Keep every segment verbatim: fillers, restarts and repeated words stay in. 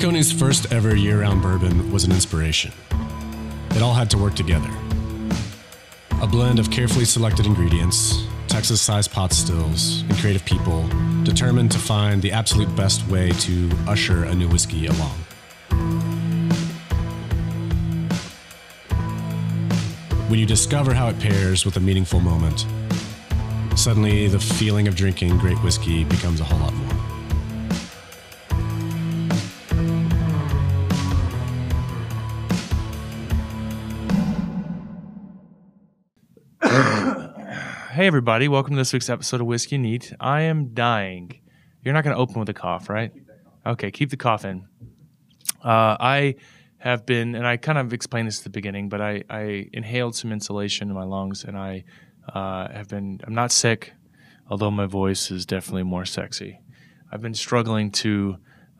Balcones' first ever year-round bourbon was an inspiration. It all had to work together. A blend of carefully selected ingredients, Texas-sized pot stills, and creative people determined to find the absolute best way to usher a new whiskey along. When you discover how it pairs with a meaningful moment, suddenly the feeling of drinking great whiskey becomes a whole lot more. Hey everybody, welcome to this week's episode of Whiskey Neat. I am dying. You're not going to open with a cough, right? Keep that cough. Okay, keep the cough in. Uh, I... have been, and I kind of explained this at the beginning, but I, I inhaled some insulation in my lungs, and I uh, have been, I'm not sick, although my voice is definitely more sexy. I've been struggling to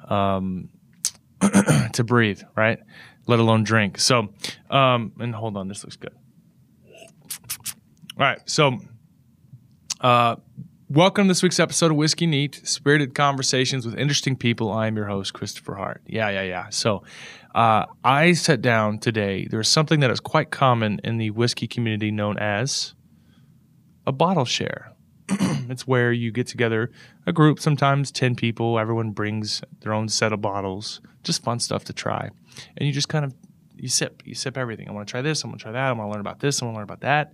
um, to breathe, right? Let alone drink. So, um, and hold on, this looks good. All right, so uh, welcome to this week's episode of Whiskey Neat, Spirited Conversations with Interesting People. I am your host, Christopher Hart. Yeah, yeah, yeah. So, Uh, I sat down today. There's something that is quite common in the whiskey community known as a bottle share. It's where you get together a group, sometimes ten people. Everyone brings their own set of bottles, just fun stuff to try. And you just kind of, you sip, you sip everything. I want to try this. I want to try that. I want to learn about this. I want to learn about that.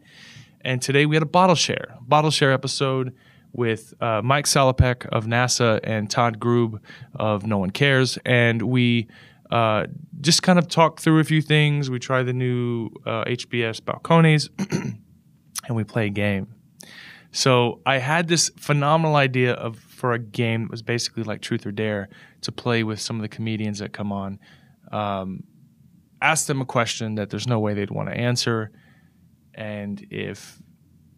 And today we had a bottle share, bottle share episode with uh, Mike Salopek of NASA and Todd Grubb of No One Cares. And we... Uh, just kind of talk through a few things. We try the new uh, H B S Balcones, and we play a game. So I had this phenomenal idea of for a game that was basically like Truth or Dare to play with some of the comedians that come on. Um, ask them a question that there's no way they'd want to answer, and if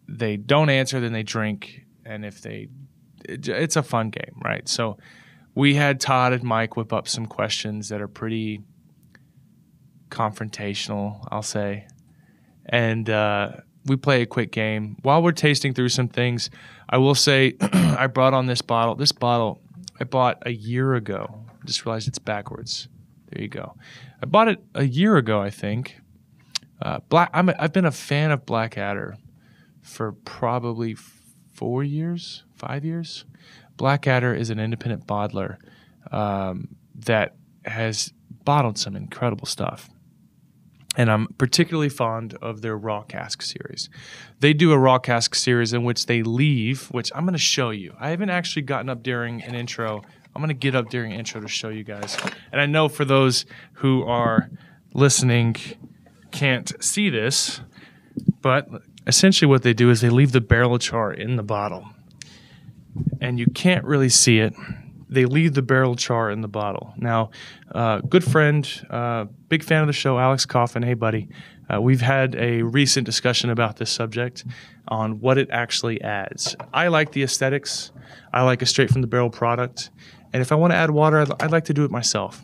they don't answer, then they drink. And if they, it, it's a fun game, right? So. We had Todd and Mike whip up some questions that are pretty confrontational, I'll say. And uh, we play a quick game. While we're tasting through some things, I will say I brought on this bottle. This bottle I bought a year ago. I just realized it's backwards. There you go. I bought it a year ago, I think. Uh, Black. I'm a, I've been a fan of Blackadder for probably four years, five years. Blackadder is an independent bottler um, that has bottled some incredible stuff. And I'm particularly fond of their raw cask series. They do a raw cask series in which they leave, which I'm going to show you. I haven't actually gotten up during an intro. I'm going to get up during an intro to show you guys. And I know for those who are listening can't see this, but essentially what they do is they leave the barrel of char in the bottle. And you can't really see it. They leave the barrel char in the bottle. Now, uh, good friend, uh, big fan of the show, Alex Coffin. Hey, buddy. Uh, we've had a recent discussion about this subject on what it actually adds. I like the aesthetics. I like a straight from the barrel product. And if I want to add water, I'd, I'd like to do it myself.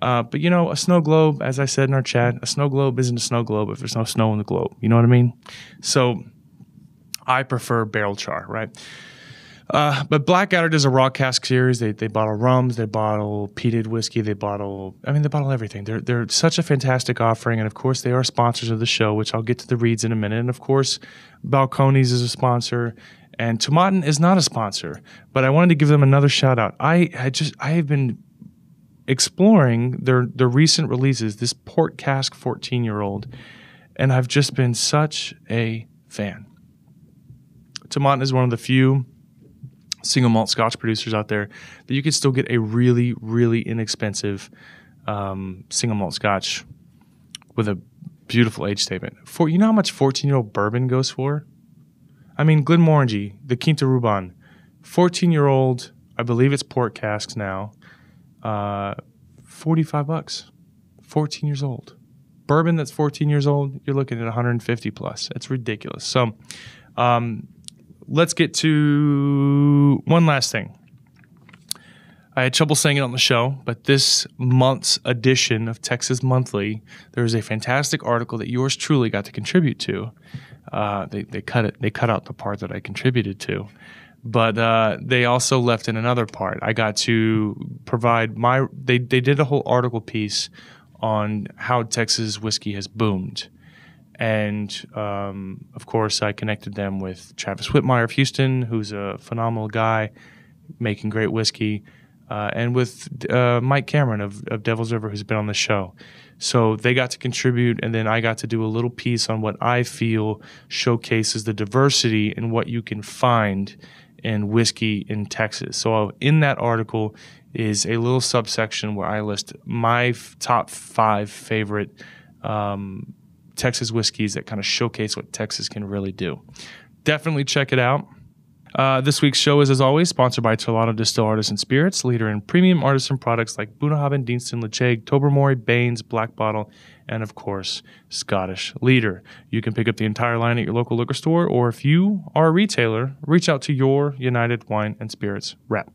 Uh, but, you know, a snow globe, as I said in our chat, a snow globe isn't a snow globe if there's no snow in the globe. You know what I mean? So I prefer barrel char, right? Uh, but Blackadder does a raw cask series. They they bottle rums, they bottle peated whiskey, they bottle I mean they bottle everything. They're they're such a fantastic offering, and of course they are sponsors of the show, which I'll get to the reads in a minute. And of course, Balcones is a sponsor, and Tomatin is not a sponsor. But I wanted to give them another shout out. I had just I have been exploring their their recent releases, this port cask fourteen year old, and I've just been such a fan. Tomatin is one of the few single malt Scotch producers out there that you can still get a really, really inexpensive um, single malt Scotch with a beautiful age statement. For you know how much fourteen-year-old bourbon goes for? I mean, Glenmorangie, the Quinta Ruban, fourteen-year-old, I believe it's port casks now, uh, forty-five bucks, fourteen years old. Bourbon that's fourteen years old, you're looking at one hundred fifty plus. It's ridiculous. So, um, let's get to one last thing. I had trouble saying it on the show, but this month's edition of Texas Monthly, there was a fantastic article that yours truly got to contribute to. Uh, they, they cut it. They cut out the part that I contributed to, But uh, they also left in another part. I got to provide my they, – they did a whole article piece on how Texas whiskey has boomed. And, um, of course, I connected them with Travis Whitmire of Houston, who's a phenomenal guy making great whiskey, uh, and with uh, Mike Cameron of, of Devil's River, who's been on the show. So they got to contribute, and then I got to do a little piece on what I feel showcases the diversity and what you can find – and whiskey in Texas. So in that article is a little subsection where I list my f- top five favorite um, Texas whiskeys that kind of showcase what Texas can really do. Definitely check it out. Uh, this week's show is, as always, sponsored by Terlano Distill Artisan Spirits, leader in premium artisan products like Bunahabin, Deanston, Lecheig, Tobermory, Baines, Black Bottle, and, of course, Scottish Leader. You can pick up the entire line at your local liquor store, or if you are a retailer, reach out to your United Wine and Spirits rep.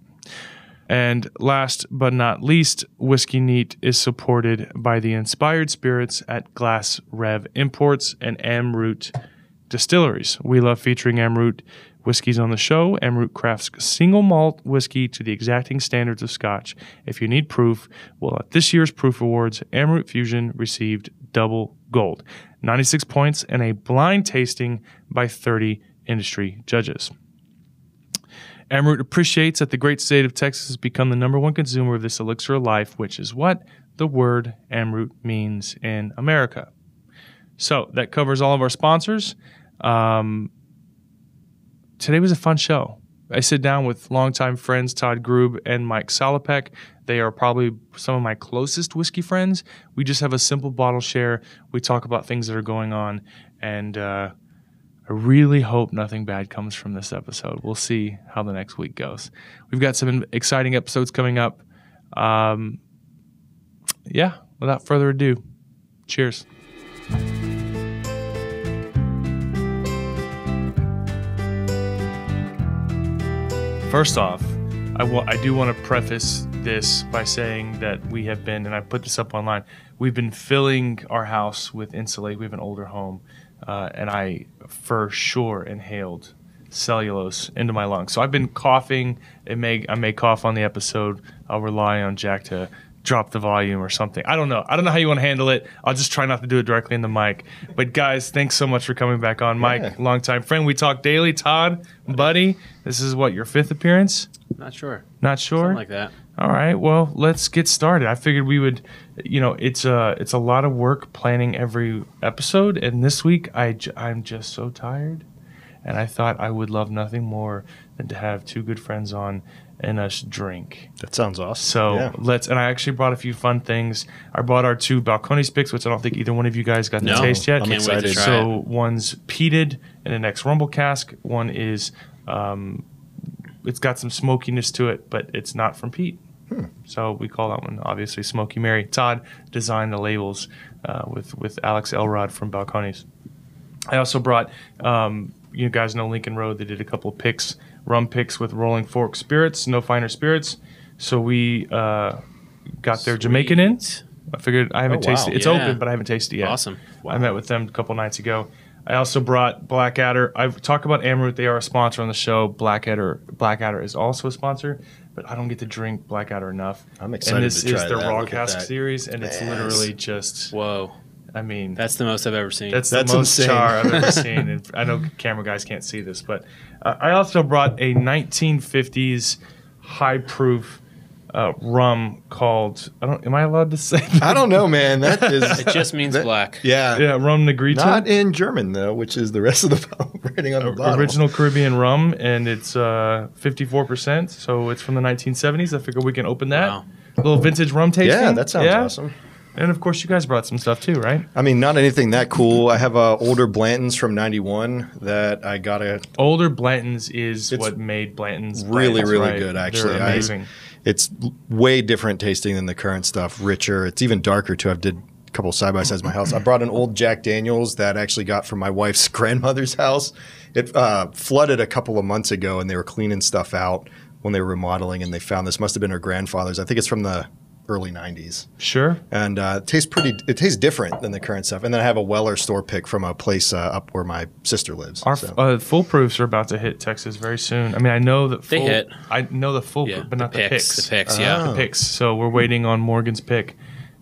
And last but not least, Whiskey Neat is supported by the Inspired Spirits at Glass Rev Imports and Amroot Distilleries. We love featuring Amroot Whiskies on the show. Amroot crafts single malt whiskey to the exacting standards of Scotch. If you need proof, well, at this year's Proof Awards, Amroot Fusion received double gold, ninety-six points, and a blind tasting by thirty industry judges. Amroot appreciates that the great state of Texas has become the number one consumer of this elixir of life, which is what the word Amroot means in America. So that covers all of our sponsors. Um... Today was a fun show. I sit down with longtime friends Todd Grubb and Mike Salopek. They are probably some of my closest whiskey friends. We just have a simple bottle share. We talk about things that are going on, and uh, I really hope nothing bad comes from this episode. We'll see how the next week goes. We've got some exciting episodes coming up. Um, yeah, without further ado, cheers. First off, I, w- I do want to preface this by saying that we have been, and I put this up online, we've been filling our house with insulate. We have an older home, uh, and I for sure inhaled cellulose into my lungs. So I've been coughing. It may I may cough on the episode. I'll rely on Jack to drop the volume or something. I don't know. I don't know how you want to handle it. I'll just try not to do it directly in the mic. But guys, thanks so much for coming back on. Mike, yeah. Longtime friend. We talk daily. Todd, buddy, this is what, your fifth appearance? Not sure. Not sure? Something like that. All right. Well, let's get started. I figured we would, you know, it's a, it's a lot of work planning every episode. And this week, I, I'm just so tired. And I thought I would love nothing more than to have two good friends on and us drink. That sounds awesome. So yeah. let's, and I actually brought a few fun things. I brought our two Balcones picks, which I don't think either one of you guys got no, to taste yet. I'm Can't excited. Wait to try so it. One's peated in an ex-rumble cask. One is, um, it's got some smokiness to it, but it's not from peat. Hmm. So we call that one obviously Smoky Mary. Todd designed the labels uh, with with Alex Elrod from Balcones. I also brought, um, you guys know Lincoln Road. They did a couple of picks. Rum picks with Rolling Fork Spirits, no finer spirits. So we uh, got Sweet. Their Jamaican in. I figured I haven't oh, wow. tasted it. It's yeah. open, but I haven't tasted it yet. Awesome. Wow. I met with them a couple nights ago. I also brought Blackadder. I've talked about Amroot. They are a sponsor on the show. Blackadder Blackadder is also a sponsor, but I don't get to drink Blackadder enough. I'm excited to try that. And this is their Raw Cask series, and yes. it's literally just... Whoa. I mean, that's the most I've ever seen. That's, that's the most insane. Char I've ever seen. And I know camera guys can't see this, but uh, I also brought a nineteen fifties high proof uh, rum called. I don't. Am I allowed to say that? I don't know, man. That is. It just means that, black. Yeah. Yeah. Rum Negrito. Not in German though, which is the rest of the writing on the bottle. Original Caribbean rum, and it's uh, fifty-four percent. So it's from the nineteen seventies. I figure we can open that. Wow. A little vintage rum tasting. Yeah, that sounds yeah. awesome. And, of course, you guys brought some stuff too, right? I mean, not anything that cool. I have uh, older Blanton's from ninety-one that I got a – Older Blanton's is what made Blanton's. Really, Blanton's, really right. good, actually. They're amazing. I, it's way different tasting than the current stuff, richer. It's even darker, too. I've did a couple side-by-sides at my house. I brought an old Jack Daniels that I actually got from my wife's grandmother's house. It uh, flooded a couple of months ago, and they were cleaning stuff out when they were remodeling, and they found this. Must have been her grandfather's. I think it's from the – early nineties. Sure. And uh, it tastes pretty, it tastes different than the current stuff. And then I have a Weller store pick from a place uh, up where my sister lives. Our so. uh, full proofs are about to hit Texas very soon. I mean, I know that full, they hit. I know the full, yeah, proof, but the not picks, the picks. The picks, oh. yeah, the picks. So we're waiting on Morgan's pick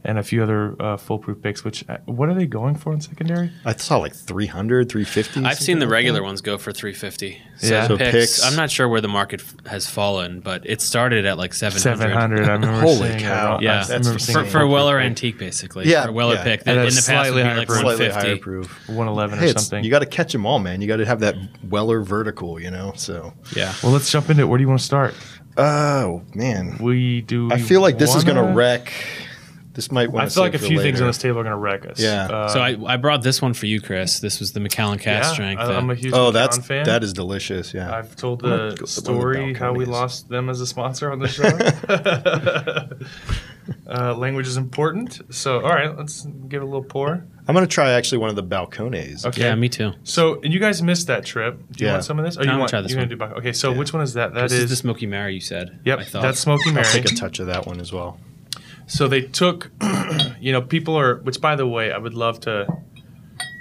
and a few other uh, foolproof picks, which – what are they going for in secondary? I saw like three hundred, three fifty. I've seen the like regular that. ones go for three fifty. So yeah. So picks, picks. I'm not sure where the market f- has fallen, but it started at like seven hundred. seven hundred. I remember Holy cow. Yeah. That's for, for, for Weller antique, basically. Yeah. For Weller yeah. pick. That in the past would be like one fifty. Higher proof. one eleven hey, or something. You got to catch them all, man. You got to have that Weller vertical, you know? So yeah. Well, let's jump into it. Where do you want to start? Oh, man. We do. I feel like wanna... this is going to wreck – This might want I feel like a few later. things on this table are going to wreck us. Yeah. Uh, so I, I brought this one for you, Chris. This was the Macallan Cask Strength. Yeah, I'm a huge oh, Macallan that's, fan. That is delicious. Yeah. I've told the to story the how we lost them as a sponsor on the show. uh, language is important. So, all right, let's give it a little pour. I'm going to try actually one of the Balcones. Okay. Yeah, me too. So, and you guys missed that trip. Do you yeah. want some of this? Oh, no, you want, try this you're one. Gonna do, okay, so yeah. which one is that? That is, is the Smoky Mary you said. Yep, I that's Smoky Mary. I'll take a touch of that one as well. So they took, you know, people are, which by the way, I would love to,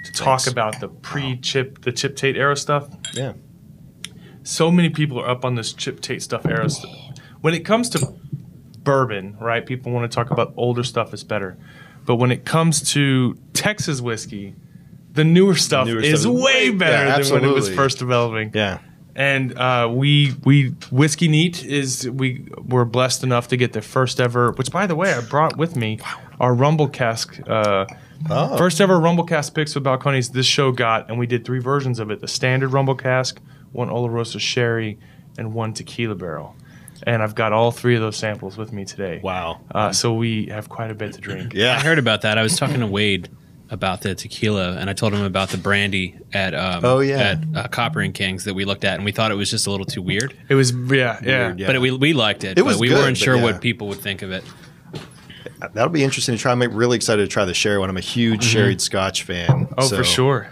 to talk about the pre-chip, wow. the Chip Tate era stuff. Yeah. So many people are up on this Chip Tate stuff era. St- when it comes to bourbon, right, people want to talk about older stuff is better. But when it comes to Texas whiskey, the newer stuff the newer is stuff way better yeah, than when it was first developing. Yeah. And uh, we we Whiskey Neat is we were blessed enough to get the first ever, which by the way I brought with me our Rumble Cask uh, oh. first ever Rumble Cask picks with Balcones. This show got and we did three versions of it: the standard Rumble Cask, one Oloroso Sherry, and one Tequila Barrel. And I've got all three of those samples with me today. Wow! Uh, so we have quite a bit to drink. Yeah, I heard about that. I was talking to Wade about the tequila, and I told him about the brandy at um, oh, yeah. at uh, Copper and Kings that we looked at, and we thought it was just a little too weird. It was, yeah, yeah. Weird, yeah. But it, we we liked it. It but was we good, weren't sure yeah. what people would think of it. That'll be interesting to try. I'm really excited to try the sherry one. I'm a huge mm-hmm. sherried Scotch fan. Oh, so. for sure.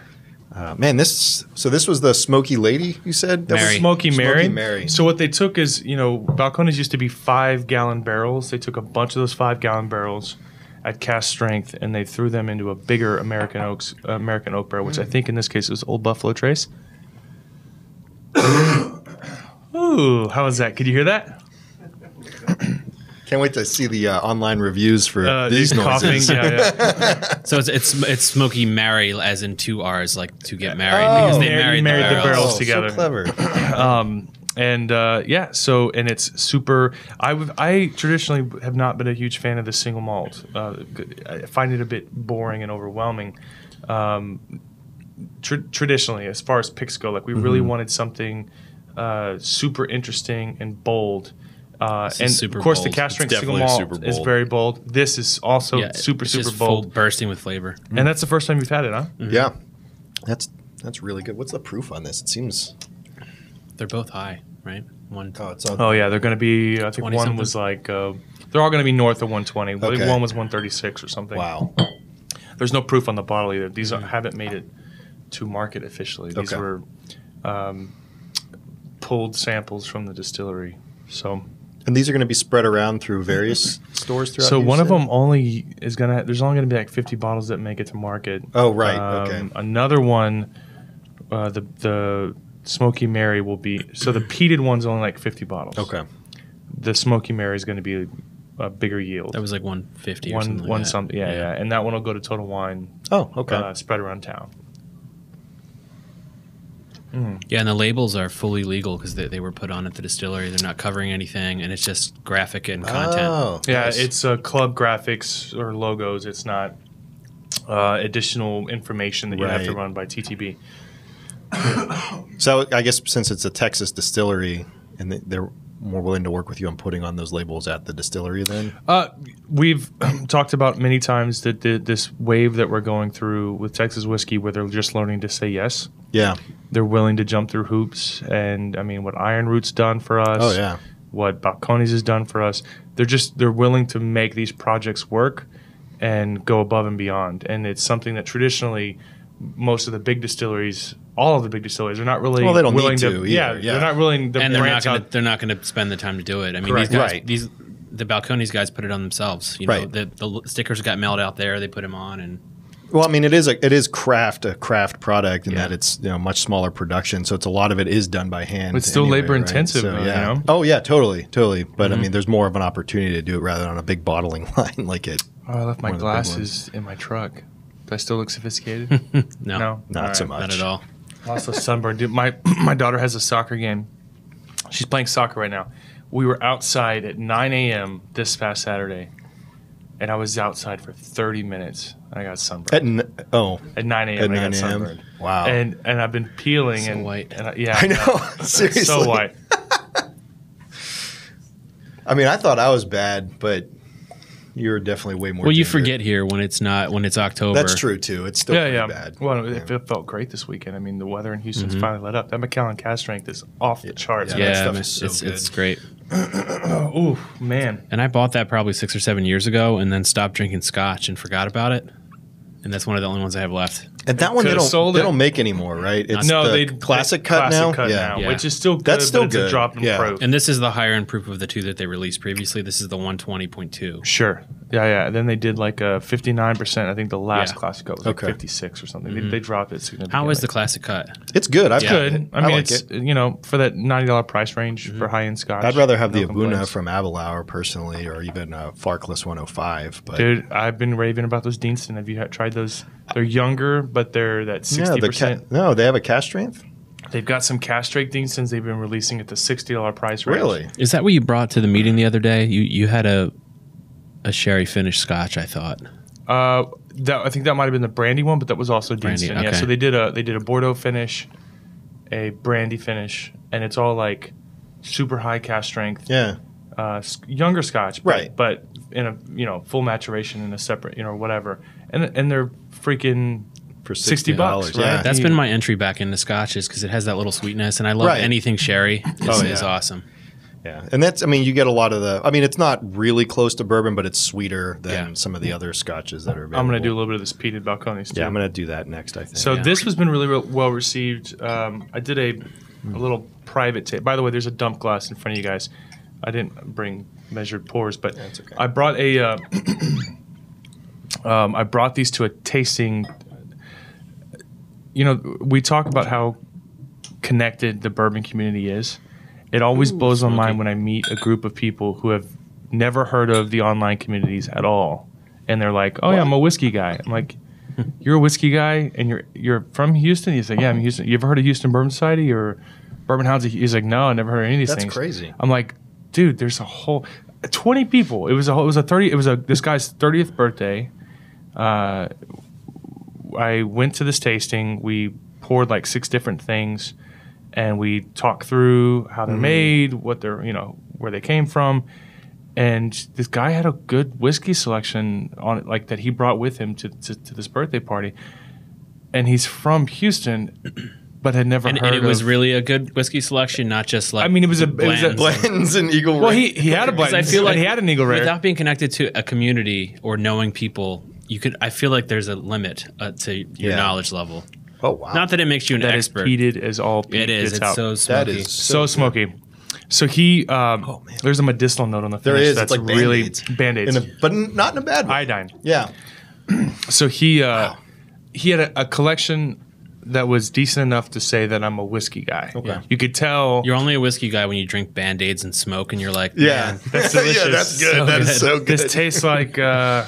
Uh, man, this so this was the Smoky Lady you said? That Mary. was Smoky Mary. Smoky Mary. So what they took is, you know, Balcones used to be five-gallon barrels. They took a bunch of those five-gallon barrels at Cask Strength, and they threw them into a bigger American Oaks, uh, American Oak barrel, which I think in this case was Old Buffalo Trace. Ooh, how was that? Could you hear that? Can't wait to see the uh, online reviews for uh, these noises. Coughing, yeah, yeah. So it's, it's it's Smoky Mary, as in two R's, like to get married, oh, because they married, married the barrels, the barrels oh, together. So clever. um, And uh, yeah, so and it's super. I w- I traditionally have not been a huge fan of the single malt. Uh, I find it a bit boring and overwhelming. Um, tr- traditionally, as far as picks go, like we mm-hmm. really wanted something uh, super interesting and bold. Uh, and super of course, bold. The Cask Strength single malt is very bold. This is also yeah, super it's super just bold, full bursting with flavor. Mm. And that's the first time you've had it, huh? Mm-hmm. Yeah, that's that's really good. What's the proof on this? It seems they're both high. Right? One. Oh, it's all oh yeah, they're going to be, I think one something. was like, uh, they're all going to be north of one twenty. Okay. One was one thirty-six or something. Wow. There's no proof on the bottle either. These are, haven't made it to market officially. These okay. were um, pulled samples from the distillery. So. And these are going to be spread around through various stores throughout So Houston? One of them only is going to, there's only going to be like fifty bottles that make it to market. Oh, right. Um, okay. Another one, uh, the, the, Smoky Mary will be so the peated one's only like fifty bottles. Okay, the Smoky Mary is going to be a bigger yield. That was like one fifty. One or something one like something. Yeah, yeah, yeah, and that one will go to Total Wine. Oh, okay. Uh, spread around town. Mm. Yeah, and the labels are fully legal because they, they were put on at the distillery. They're not covering anything, and it's just graphic and content. Oh, yeah, nice. It's uh, club graphics or logos. It's not uh, additional information that right. you have to run by T T B. So I guess since it's a Texas distillery and they're more willing to work with you on putting on those labels at the distillery then? Uh, we've talked about many times that the, this wave that we're going through with Texas whiskey where they're just learning to say yes. Yeah. They're willing to jump through hoops. And, I mean, what Iron Root's done for us. Oh, yeah. What Balcones has done for us. They're just they're willing to make these projects work and go above and beyond. And it's something that traditionally most of the big distilleries – all of the big distilleries are not really well, they don't willing need to. to yeah, yeah, they're not willing. To and they're not, gonna, they're not going to spend the time to do it. I mean, Correct. these guys, right. these the Balcones guys put it on themselves. You know, right. The, the stickers got mailed out there. They put them on, and well, I mean, it is a it is craft a craft product in yeah. that it's you know much smaller production, so it's a lot of it is done by hand. But it's still anyway, labor right? intensive, so, yeah. You know? Oh yeah, totally, totally. But mm-hmm. I mean, there's more of an opportunity to do it rather than on a big bottling line like it. Oh, I left my glasses in my truck. Do I still look sophisticated? no, no, not right. so much. Not at all. Also sunburned. Dude, my my daughter has a soccer game. She's playing soccer right now. We were outside at nine a m this past Saturday, and I was outside for thirty minutes, and I got sunburned. At n oh, at nine a m I got sunburned. Wow. And and I've been peeling so and white. And I, yeah, I know. Seriously, so white. I mean, I thought I was bad, but you're definitely way more. Well, dangerous. You forget here when it's not when it's October. That's true too. It's still yeah, yeah. bad. Well, yeah. it, it felt great this weekend. I mean, the weather in Houston's mm-hmm. finally let up. That Macallan Cask Strength is off the charts. Yeah, yeah that stuff it's, is so it's, good. It's great. Oh man! And I bought that probably six or seven years ago, and then stopped drinking Scotch and forgot about it. And that's one of the only ones I have left. And that one they don't they don't make anymore, right? It's no, the they classic cut classic now, cut yeah. now yeah. which is still good, that's still but good. It's a drop in yeah. proof. And this is the higher end proof of the two that they released previously. This is the one twenty point two. Sure, yeah, yeah. Then they did like a fifty-nine percent. I think the last yeah. classic cut was okay. like fifty-six or something. Mm-hmm. they, they dropped it significantly. How is the classic cut? It's good. I've yeah. good. It. I mean, I like it's it. You know for that ninety dollar price range mm-hmm. for high end Scotch. I'd rather have the Abuna from Abelauer personally, or even a Farkless one oh five. But dude, I've been raving about those Deanston. Have you tried those? They're younger. But they're that sixty percent. No, the no, they have a cash strength? They've got some cash strength Deanston's they've been releasing at the sixty dollar price range. Really? Is that what you brought to the meeting the other day? You you had a a sherry finished Scotch, I thought. Uh, that I think that might have been the brandy one, but that was also Deanston. Okay. Yeah, so they did a they did a Bordeaux finish, a brandy finish, and it's all like super high cash strength. Yeah. Uh, younger Scotch, but, right? But in a you know full maturation in a separate you know whatever, and and they're freaking. For sixty, sixty bucks, right? Yeah. That's been my entry back into Scotches because it has that little sweetness, and I love right. anything sherry. It's, oh, yeah. It's awesome. Yeah, and that's, I mean, you get a lot of the, I mean, it's not really close to bourbon, but it's sweeter than yeah. some of the other Scotches that are available. I'm going to do a little bit of this peated Balcones, too. Yeah, I'm going to do that next, I think. So yeah. this has been really re well received. Um, I did a, a little private taste. By the way, there's a dump glass in front of you guys. I didn't bring measured pours, but that's okay. I brought a, uh, um, I brought these to a tasting. You know, we talk about how connected the bourbon community is. It always Ooh, blows my mind okay. when I meet a group of people who have never heard of the online communities at all, and they're like, "Oh yeah, I'm a whiskey guy." I'm like, "You're a whiskey guy, and you're you're from Houston?" He's like, "Yeah, I'm Houston." You ever heard of Houston Bourbon Society or Bourbon Hounds? He's like, "No, I never heard of any of these That's things." That's crazy. I'm like, dude, there's a whole twenty people. It was a whole, it was a thirty. It was a this guy's thirtieth birthday. Uh, I went to this tasting. We poured like six different things, and we talked through how they're mm-hmm. made, what they're, you know, where they came from. And this guy had a good whiskey selection on it, like that he brought with him to, to, to this birthday party. And he's from Houston. But had never and, heard and it of, was really a good whiskey selection, not just like I mean, it was a Blanton's, it was a Blanton's and Eagle Rare. Well, he, he had a Blanton's. I feel like he had an Eagle Rare. Without being connected to a community or knowing people, you could. I feel like there's a limit uh, to your yeah. knowledge level. Oh wow! Not that it makes you an that expert. That is peated as all. Peat it is. It's out. So smoky. That is so, so smoky. So he, um, oh, man. There's a medicinal note on the finish. There is. That's it's like really Band-Aids, Band-Aids. A, but not in a bad way. Iodine. Yeah. So he uh, wow. he had a, a collection. That was decent enough to say that I'm a whiskey guy. Okay. Yeah. You could tell. You're only a whiskey guy when you drink Band-Aids and smoke and you're like, yeah, that's delicious. Yeah, that's good. So that good. Is so good. This tastes like uh,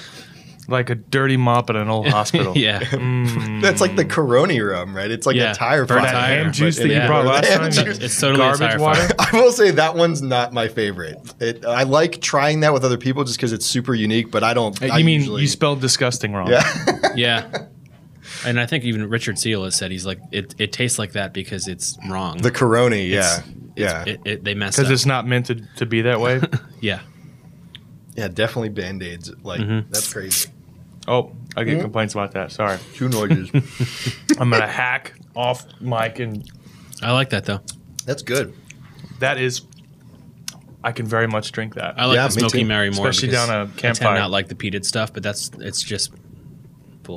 like a dirty mop at an old hospital. yeah. Mm. That's like the Caroni rum, right? It's like yeah. a tire fire. That ham juice that yeah. you brought last time. Juice. It's totally garbage a tire water. Fire. I will say that one's not my favorite. It, I like trying that with other people just because it's super unique, but I don't. You I mean usually... you spelled disgusting wrong. Yeah. yeah. And I think even Richard Seale has said he's like it. It tastes like that because it's wrong. The Caroni, yeah, it's, yeah. It's, it, it, they messed up because it's not meant to, to be that way. yeah, yeah, definitely Band-Aids. Like mm-hmm. that's crazy. Oh, I get mm-hmm. complaints about that. Sorry, two noises. I'm gonna hack off mic and. I like that though. That's good. That is. I can very much drink that. I like yeah, the Smoky Mary more, especially down a campfire. I tend not like the peated stuff, but that's it's just.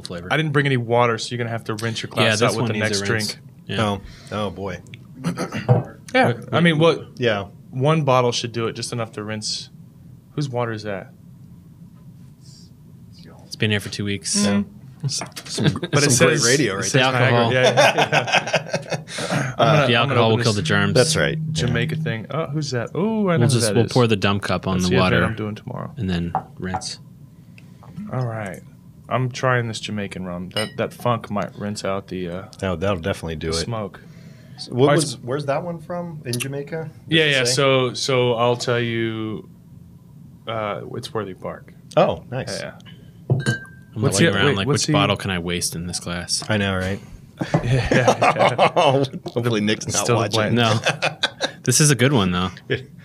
Flavor. I didn't bring any water, so you're gonna have to rinse your glass yeah, out with the next drink. Yeah. Oh, oh boy. yeah, I mean, well, yeah, one bottle should do it, just enough to rinse Whose water is that? It's been here for two weeks. Mm. Yeah. Some, but some it says, great radio right there. Alcohol. Yeah, yeah, yeah. uh, gonna, the alcohol will kill the germs. That's right. Jamaica yeah. thing. Oh, who's that? Oh, I know we'll just, that We'll is. pour the dump cup on Let's the water. That's what I'm doing tomorrow. And then rinse. All right. I'm trying this Jamaican rum. That that funk might rinse out the uh, oh, that'll definitely do smoke. it. Smoke. What was, where's that one from in Jamaica? Yeah, yeah. Say? So so I'll tell you. Uh, it's Worthy Park. Oh, nice. Yeah. I'm what's laying he, around wait, like which he, bottle can I waste in this glass? I know, right? yeah, yeah. oh, hopefully the, Nick's not watching. No, this is a good one though.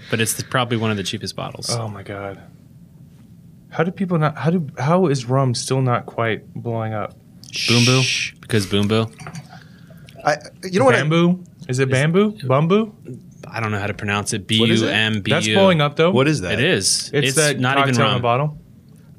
But it's the, probably one of the cheapest bottles. Oh my god. How do people not? How do? How is rum still not quite blowing up? Boom boo, because boom boo. I you know what? Bamboo is it bamboo? Bamboo? I don't know how to pronounce it. B U M B U. That's blowing up though. What is that? It is. It's, it's that not cocktail even rum in a bottle.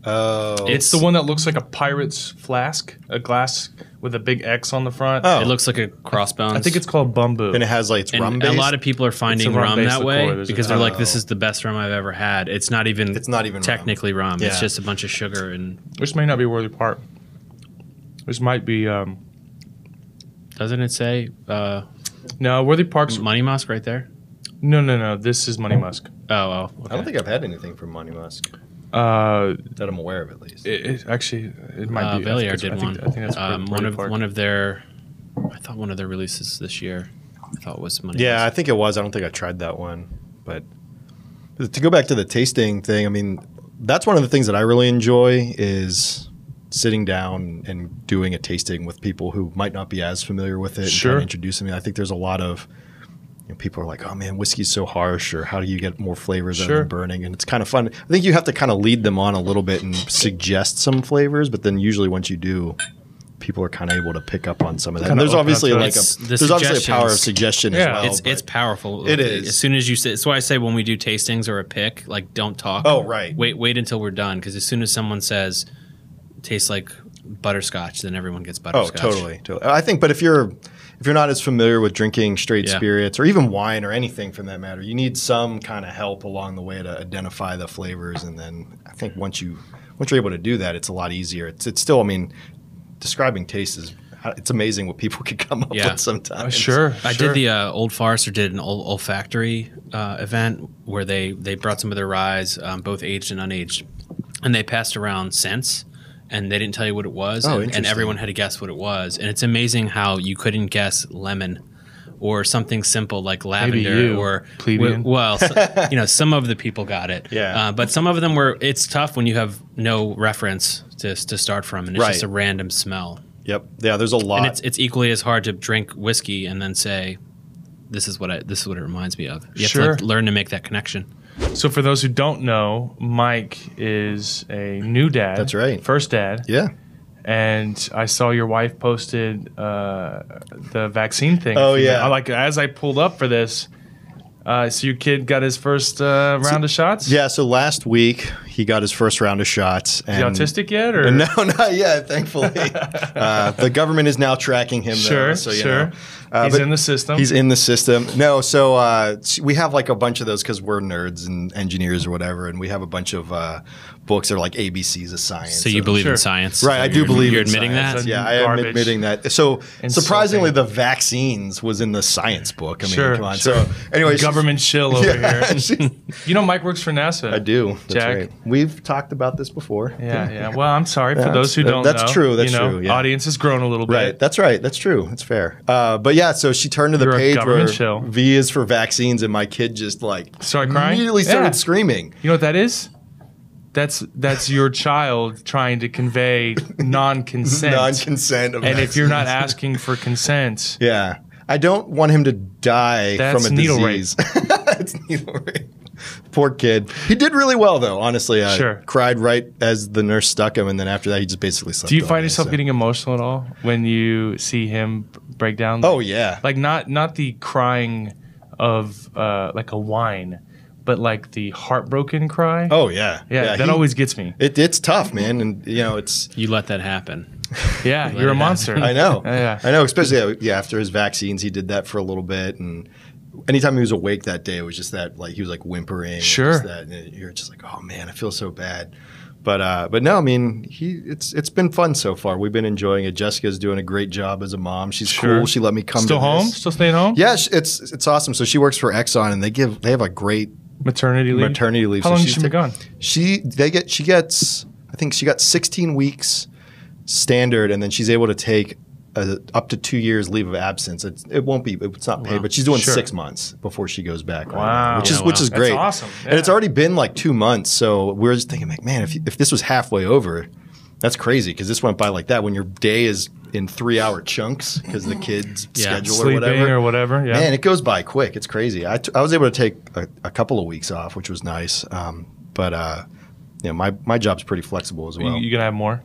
Oh, it's the one that looks like a pirate's flask, a glass with a big X on the front. Oh. It looks like a crossbones. I think it's called bamboo. And it has like it's and rum. Based? A lot of people are finding rum, rum that way because they're oh. like, "This is the best rum I've ever had." It's not even. It's not even technically rum. rum. Yeah. It's just a bunch of sugar and. Which may not be Worthy Park. This might be. Um, Doesn't it say? Uh, no, Worthy Park's Money Musk right there. No, no, no. This is Money Musk. Oh, oh okay. I don't think I've had anything from Money Musk. Uh, that I'm aware of, at least. It, it actually, it might uh, be. Valier did I think, one. I think that's um, one of Park. one of their. I thought one of their releases this year. I thought it was Money. Yeah, Musk. I think it was. I don't think I tried that one, but to go back to the tasting thing, I mean, that's one of the things that I really enjoy is sitting down and doing a tasting with people who might not be as familiar with it. Sure. And introducing me. I think there's a lot of. You know, people are like, oh, man, whiskey's so harsh, or how do you get more flavors sure. out of burning? And it's kind of fun. I think you have to kind of lead them on a little bit and suggest some flavors, but then usually once you do, people are kind of able to pick up on some of that. And there's obviously like a, the there's obviously a power of suggestion yeah. as well. It's, it's powerful. It is. As soon as you say, that's why I say when we do tastings or a pick, like don't talk. Oh, right. Wait, wait until we're done, because as soon as someone says, tastes like butterscotch, then everyone gets butterscotch. Oh, totally. totally. I think, but if you're... If you're not as familiar with drinking straight yeah. spirits or even wine or anything for that matter, you need some kind of help along the way to identify the flavors. And then I think once you once you're able to do that, it's a lot easier. It's it's still, I mean, describing taste is it's amazing what people can come up yeah. with sometimes. Uh, sure, I sure. did the uh, Old Forester did an old olfactory uh, event where they they brought some of their ryes, um, both aged and unaged, and they passed around scents. And they didn't tell you what it was, oh, and, and everyone had to guess what it was. And it's amazing how you couldn't guess lemon or something simple like lavender Maybe you, or plebeian. Well, so, you know, some of the people got it, yeah. Uh, but some of them were. It's tough when you have no reference to to start from, and it's right. just a random smell. Yep. Yeah. There's a lot. And it's it's equally as hard to drink whiskey and then say, "This is what I. This is what it reminds me of." You sure. have to like, learn to make that connection. So for those who don't know, Mike is a new dad. That's right. First dad. Yeah. And I saw your wife posted uh, the vaccine thing. Oh, yeah. I, like as I pulled up for this, uh, so your kid got his first uh, round so, of shots? Yeah. So last week he got his first round of shots. And is he autistic yet? Or? No, not yet, thankfully. uh, the government is now tracking him. Sure, though, so, you sure. know. Uh, he's in the system. He's in the system. No, so uh, we have like a bunch of those because we're nerds and engineers or whatever, and we have a bunch of uh, books that are like A B Cs of science. So you believe sure. in science. Right, so I do believe you're in admitting science. That? Yeah, I am admitting that. So and surprisingly, so the vaccines was in the science book. I mean, sure, come on. Sure. So anyway, government shill over yeah, here. You know Mike works for NASA. I do. That's Jack. Right. We've talked about this before. Yeah, yeah. Well, I'm sorry yeah, for those who don't that's know. That's true. That's you know, true. Yeah. Audience has grown a little bit. Right, that's right. That's true. That's fair. Uh, but yeah, so she turned to the You're page where chill. V is for vaccines, and my kid just like started crying. Immediately started yeah. screaming. You know what that is? That's that's your child trying to convey non-consent. Non-consent. And vaccines. If you're not asking for consent, yeah, I don't want him to die that's from a needle disease. That's needle rape. Poor kid. He did really well though. Honestly, I sure. cried right as the nurse stuck him, and then after that, he just basically slept. Do you find yourself so. getting emotional at all when you see him break down? Like, oh yeah, like not not the crying of uh, like a whine, but like the heartbroken cry. Oh yeah, yeah. yeah that he, always gets me. It, it's tough, man, and you know it's you let that happen. Yeah, you're a monster. I know. Yeah, I know. Especially yeah, after his vaccines, he did that for a little bit, and. anytime he was awake that day, it was just that, like, he was like whimpering. Sure. Just that, and you're just like, oh man, I feel so bad. But uh, but no, I mean, he it's it's been fun so far. We've been enjoying it. Jessica's doing a great job as a mom. She's sure. cool. She let me come. Still to home? This. Still staying home? Yeah, it's it's awesome. So she works for Exxon, and they give they have a great maternity leave. Maternity leave. How so long has she been gone? She they get she gets I think she got sixteen weeks standard, and then she's able to take a, up to two years leave of absence. It's, it won't be it's not paid, wow. but she's doing sure. six months before she goes back. Right wow, now, which yeah, is wow. which is great. That's awesome. Yeah. And it's already been like two months, so we're just thinking like, man, if if this was halfway over, that's crazy because this went by like that. When your day is in three hour chunks because the kids' yeah, schedule or whatever or whatever, yeah, man, it goes by quick. It's crazy. I, t I was able to take a, a couple of weeks off, which was nice. Um, but uh, you know, my my job's pretty flexible as well. You, you gonna have more?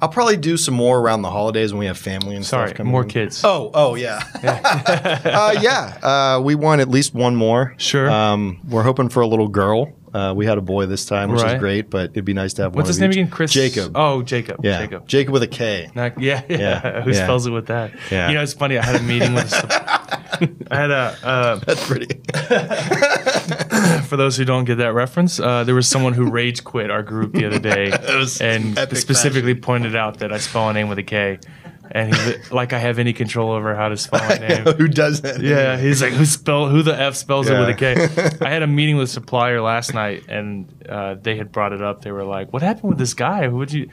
I'll probably do some more around the holidays when we have family and Sorry, stuff coming. More in. Kids. Oh, oh yeah, yeah. uh, yeah. Uh, we want at least one more. Sure. Um, we're hoping for a little girl. Uh, we had a boy this time, which right. is great, but it'd be nice to have What's one. What's his of name each. Again? Chris. Jacob. Oh, Jacob. Yeah. Jacob. Jacob with a K. Not, yeah, yeah. yeah. Who yeah. spells it with that? Yeah. You know, it's funny. I had a meeting with. I had a. Uh, That's pretty. For those who don't get that reference, uh, there was someone who rage quit our group the other day, and specifically fashion. Pointed out that I spell a name with a K, and he's like, I have any control over how to spell my name. Who does that? Yeah, he's like, who spell who the F spells yeah. it with a K? I had a meeting with a supplier last night, and uh, they had brought it up. They were like, what happened with this guy? Who would you,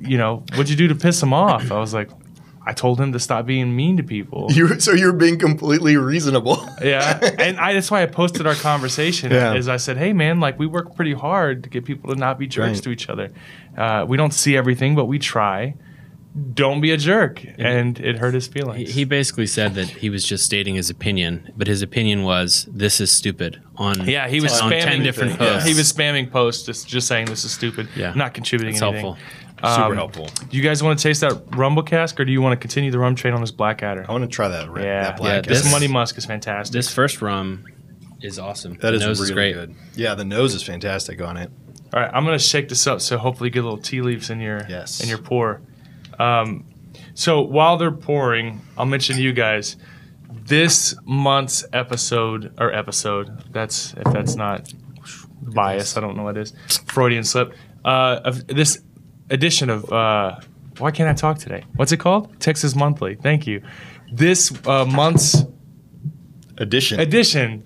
you know, what'd you do to piss him off? I was like, I told him to stop being mean to people. You, so you're being completely reasonable. Yeah, and I, that's why I posted our conversation. Yeah. Is I said, hey man, like we work pretty hard to get people to not be jerks right. to each other. Uh, we don't see everything, but we try. Don't be a jerk, yeah. and it hurt his feelings. He, he basically said that he was just stating his opinion, but his opinion was this is stupid. On yeah, he was on spamming ten different posts. Yeah. He was spamming posts, just just saying this is stupid. Yeah, not contributing. It's helpful. Super um, helpful. Do you guys want to taste that Rumble Cask, or do you want to continue the rum train on this Blackadder? I want to try that. Yeah, that black yeah this, this Money Musk is fantastic. This first rum is awesome. That the is nose really is great. Good. Yeah, the nose is fantastic on it. All right, I'm gonna shake this up so hopefully you get little tea leaves in your yes. in your pour. Um, so while they're pouring, I'll mention to you guys this month's episode or episode. That's if that's not bias, I don't know what it is. Freudian slip. Uh, of this. Edition of uh, why can't I talk today? What's it called? Texas Monthly. Thank you. This uh, month's edition edition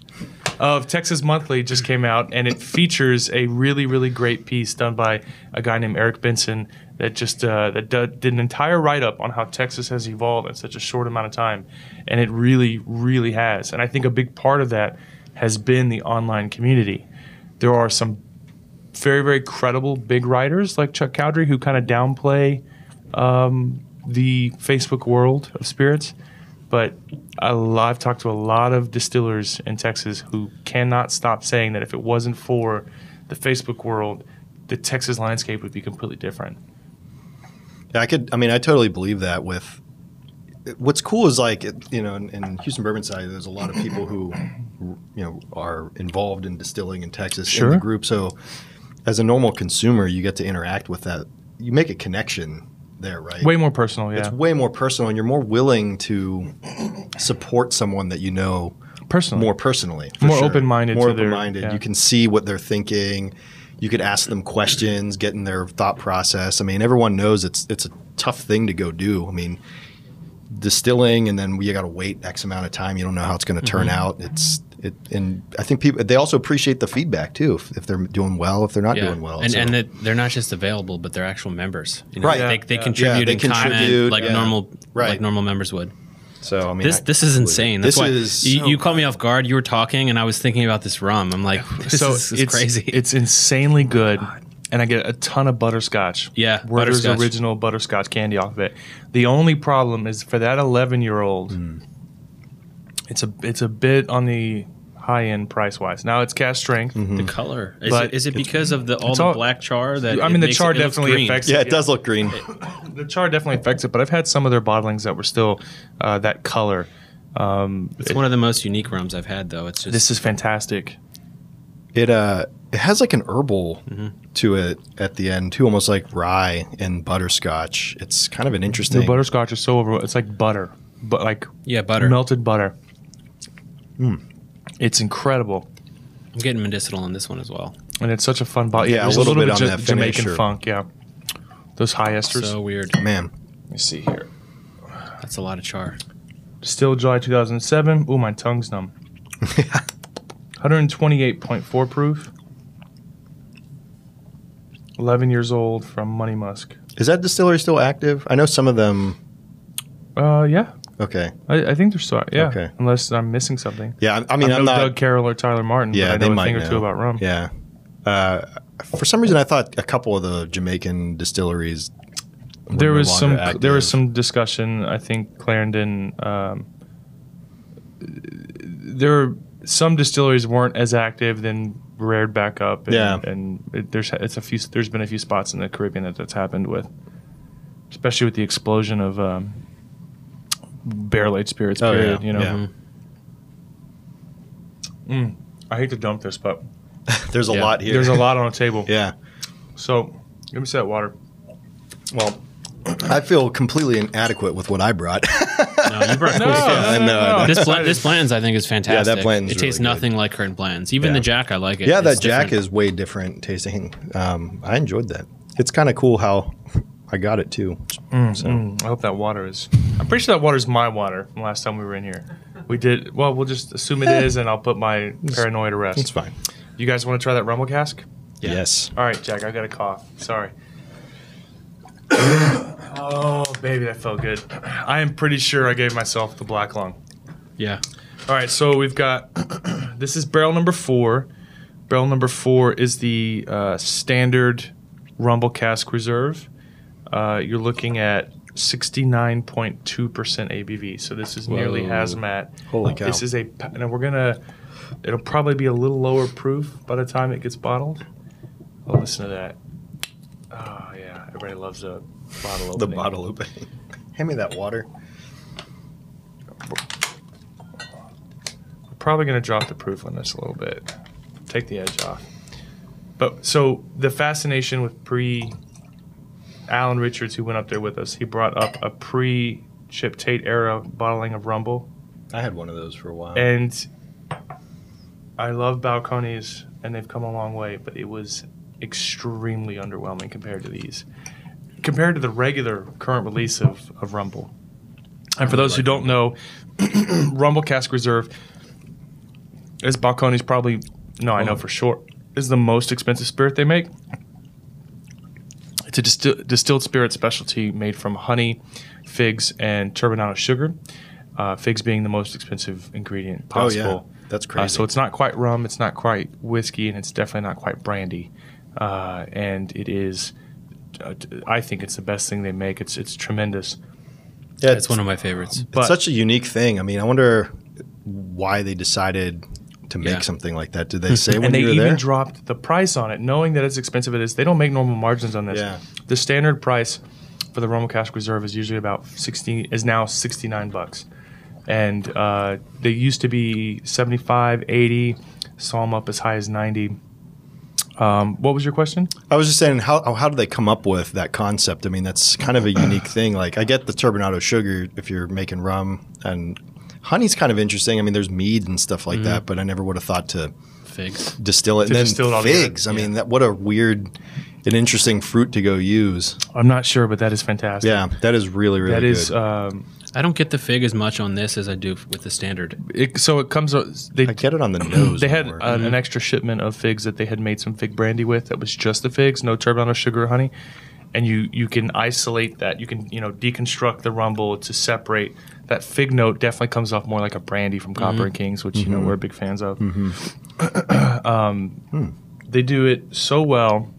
of Texas Monthly just came out, and it features a really really great piece done by a guy named Eric Benson that just uh, that did an entire write up on how Texas has evolved in such a short amount of time, and it really really has. And I think a big part of that has been the online community. There are some very, very credible big writers like Chuck Cowdery who kind of downplay um, the Facebook world of spirits. But I, I've talked to a lot of distillers in Texas who cannot stop saying that if it wasn't for the Facebook world, the Texas landscape would be completely different. Yeah, I could. I mean, I totally believe that. With what's cool is like, you know, in, in Houston Bourbon Society, there's a lot of people who, you know, are involved in distilling in Texas sure. in the group. So as a normal consumer, you get to interact with that. You make a connection there, right? Way more personal, yeah. It's way more personal, and you're more willing to support someone that you know personally. More personally. More sure. open-minded. More open-minded. Yeah. You can see what they're thinking. You could ask them questions, get in their thought process. I mean, everyone knows it's it's a tough thing to go do. I mean, distilling, and then you got to wait X amount of time. You don't know how it's going to turn mm-hmm. out. It's It, and I think people, they also appreciate the feedback too, if, if they're doing well, if they're not yeah. doing well. And, so. and that they're not just available, but they're actual members. You know, right. They, yeah. they contribute yeah, they and contribute, comment like, yeah. normal, right. like normal members would. So I mean, this I, this is insane. That's this why is you, so you caught me off guard. You were talking, and I was thinking about this rum. I'm like, this so is, is it's, crazy. It's insanely good, and I get a ton of butterscotch. Yeah, Werther's butterscotch. Original butterscotch candy off of it. The only problem is for that eleven year old, mm. it's a it's a bit on the high end price wise. Now it's Cask Strength. Mm-hmm. The color is it, is it because of the all the all, black char that I mean the char it, it definitely affects it. Yeah, it yeah. does look green. It, the char definitely affects it, but I've had some of their bottlings that were still uh, that color. Um, it's it, one of the most unique rums I've had though. It's just this is fantastic. It uh it has like an herbal mm-hmm. to it at the end too, almost like rye and butterscotch. It's kind of an interesting. The butterscotch is so over. It's like butter, but like yeah, butter melted butter. Mm. It's incredible. I'm getting medicinal on this one as well. And it's such a fun bottle. Yeah, There's a little, a little bit, bit on of that Jamaican finisher. funk. Yeah, those high esters. So weird, man. Let me see here. That's a lot of char. Distilled July two thousand seven. Ooh, my tongue's numb. one twenty-eight point four proof. eleven years old from Money Musk. Is that distillery still active? I know some of them. Uh, yeah. Okay. I, I think they're still. Yeah. Okay. Unless I'm missing something. Yeah. I mean, I know I'm not Doug Carroll or Tyler Martin. Yeah, but I know they a might thing or know. two about rum. Yeah. Uh, for some reason, I thought a couple of the Jamaican distilleries. Were there was no some. Active. There was some discussion. I think Clarendon. Um, there were some distilleries weren't as active, then reared back up. And, yeah. And it, there's it's a few. There's been a few spots in the Caribbean that that's happened with, especially with the explosion of. Um, barrel-aged spirits oh, period yeah. you know yeah. mm. I hate to dump this, but there's a yeah. lot here. There's a lot on the table. Yeah, so give me that water. Well, I feel completely inadequate with what I brought. No, you brought no, cool no, stuff. No, no, no, no. This, this Blanton's I think is fantastic. Yeah, that Blanton's it tastes really nothing good. Like current Blanton's. Even yeah. the Jack, I like it. Yeah, it's that Jack different. Is way different tasting. um, I enjoyed that. It's kind of cool how I got it too. Mm, so. mm, I hope that water is. I'm pretty sure that water is my water. From last time we were in here, we did. Well, we'll just assume it is, and I'll put my paranoia to rest. It's fine. You guys want to try that rumble cask? Yeah. Yes. All right, Jack. I got a cough. Sorry. Oh, baby, that felt good. I am pretty sure I gave myself the black lung. Yeah. All right, so we've got. This is barrel number four. Barrel number four is the uh, standard rumble cask reserve. Uh, you're looking at sixty-nine point two percent A B V. So this is Whoa. nearly hazmat. Holy cow. This is a, and we're going to, it'll probably be a little lower proof by the time it gets bottled. Oh, listen to that. Oh, yeah. Everybody loves a bottle opening. The bottle opening. Hand me that water. We're probably going to drop the proof on this a little bit. Take the edge off. But so the fascination with pre- Alan Richards, who went up there with us, he brought up a pre-Chip Tate era bottling of Rumble. I had one of those for a while. And I love Balcones, and they've come a long way, but it was extremely underwhelming compared to these. Compared to the regular current release of, of Rumble. And for those who don't know, Rumble Cask Reserve is Balcones probably, no, I know for sure, is the most expensive spirit they make. It's a disti distilled spirit specialty made from honey, figs, and turbinado sugar, uh, figs being the most expensive ingredient possible. Oh, yeah. That's crazy. Uh, so it's not quite rum, it's not quite whiskey, and it's definitely not quite brandy. Uh, and it is, uh, I think it's the best thing they make. It's, it's tremendous. Yeah, it's, it's one of my favorites. But it's such a unique thing. I mean, I wonder why they decided to make yeah. something like that. Did they say when you were there? And they even dropped the price on it, knowing that it's expensive it is. They don't make normal margins on this. Yeah. The standard price for the Rumble Cask Reserve is usually about sixty. Is now sixty nine bucks, and uh, they used to be seventy five, eighty. Saw them up as high as ninety. Um, what was your question? I was just saying, how how do they come up with that concept? I mean, that's kind of a unique thing. Like, I get the turbinado sugar if you're making rum and. Honey's kind of interesting. I mean, there's mead and stuff like mm. that, but I never would have thought to figs. distill it. To and then it all figs. Together. I yeah. mean, that, what a weird and interesting fruit to go use. I'm not sure, but that is fantastic. Yeah, that is really, really that good. Is, um, I don't get the fig as much on this as I do with the standard. It, so it comes – I get it on the nose. They had uh, mm. an extra shipment of figs that they had made some fig brandy with that was just the figs, no turbinado sugar or honey. And you, you can isolate that. You can, you know, deconstruct the rumble to separate – that fig note definitely comes off more like a brandy from Copper mm-hmm. and Kings, which mm-hmm. you know we're big fans of. Mm-hmm. um, mm. They do it so well,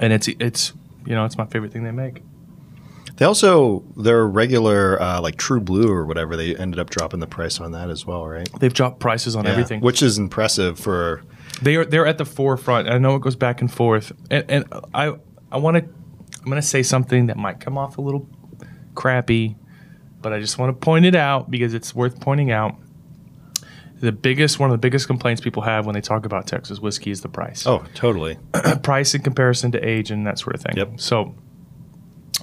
and it's it's you know it's my favorite thing they make. They also their regular uh, like True Blue or whatever they ended up dropping the price on that as well, right? They've dropped prices on yeah. everything, which is impressive for they are they're at the forefront. I know it goes back and forth, and, and I I want to I'm going to say something that might come off a little crappy. But I just want to point it out because it's worth pointing out. The biggest, one of the biggest complaints people have when they talk about Texas whiskey is the price. Oh, totally. Price in comparison to age and that sort of thing. Yep. So,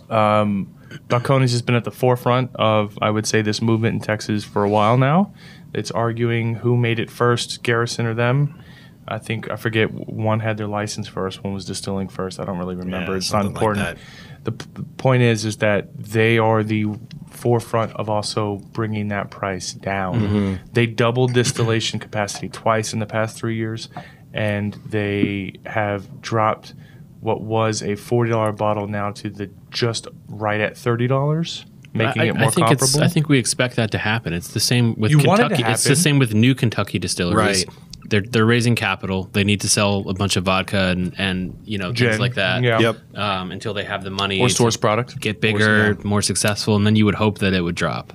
um, Balcones has been at the forefront of, I would say, this movement in Texas for a while now. it's arguing who made it first, Garrison or them. I think, I forget, one had their license first, one was distilling first. I don't really remember. Yeah, it's not important. Like the, p the point is, is that they are the forefront of also bringing that price down. Mm-hmm. They doubled distillation capacity twice in the past three years, and they have dropped what was a forty dollar bottle now to the just right at thirty dollars. Making I, it more I think comparable. It's, I think we expect that to happen. It's the same with you Kentucky. It it's the same with new Kentucky distilleries. Right. They're they're raising capital. They need to sell a bunch of vodka and, and you know Gin. things like that. Yeah. Yep. Um, until they have the money or source product, get bigger, or, yeah. more successful, and then you would hope that it would drop.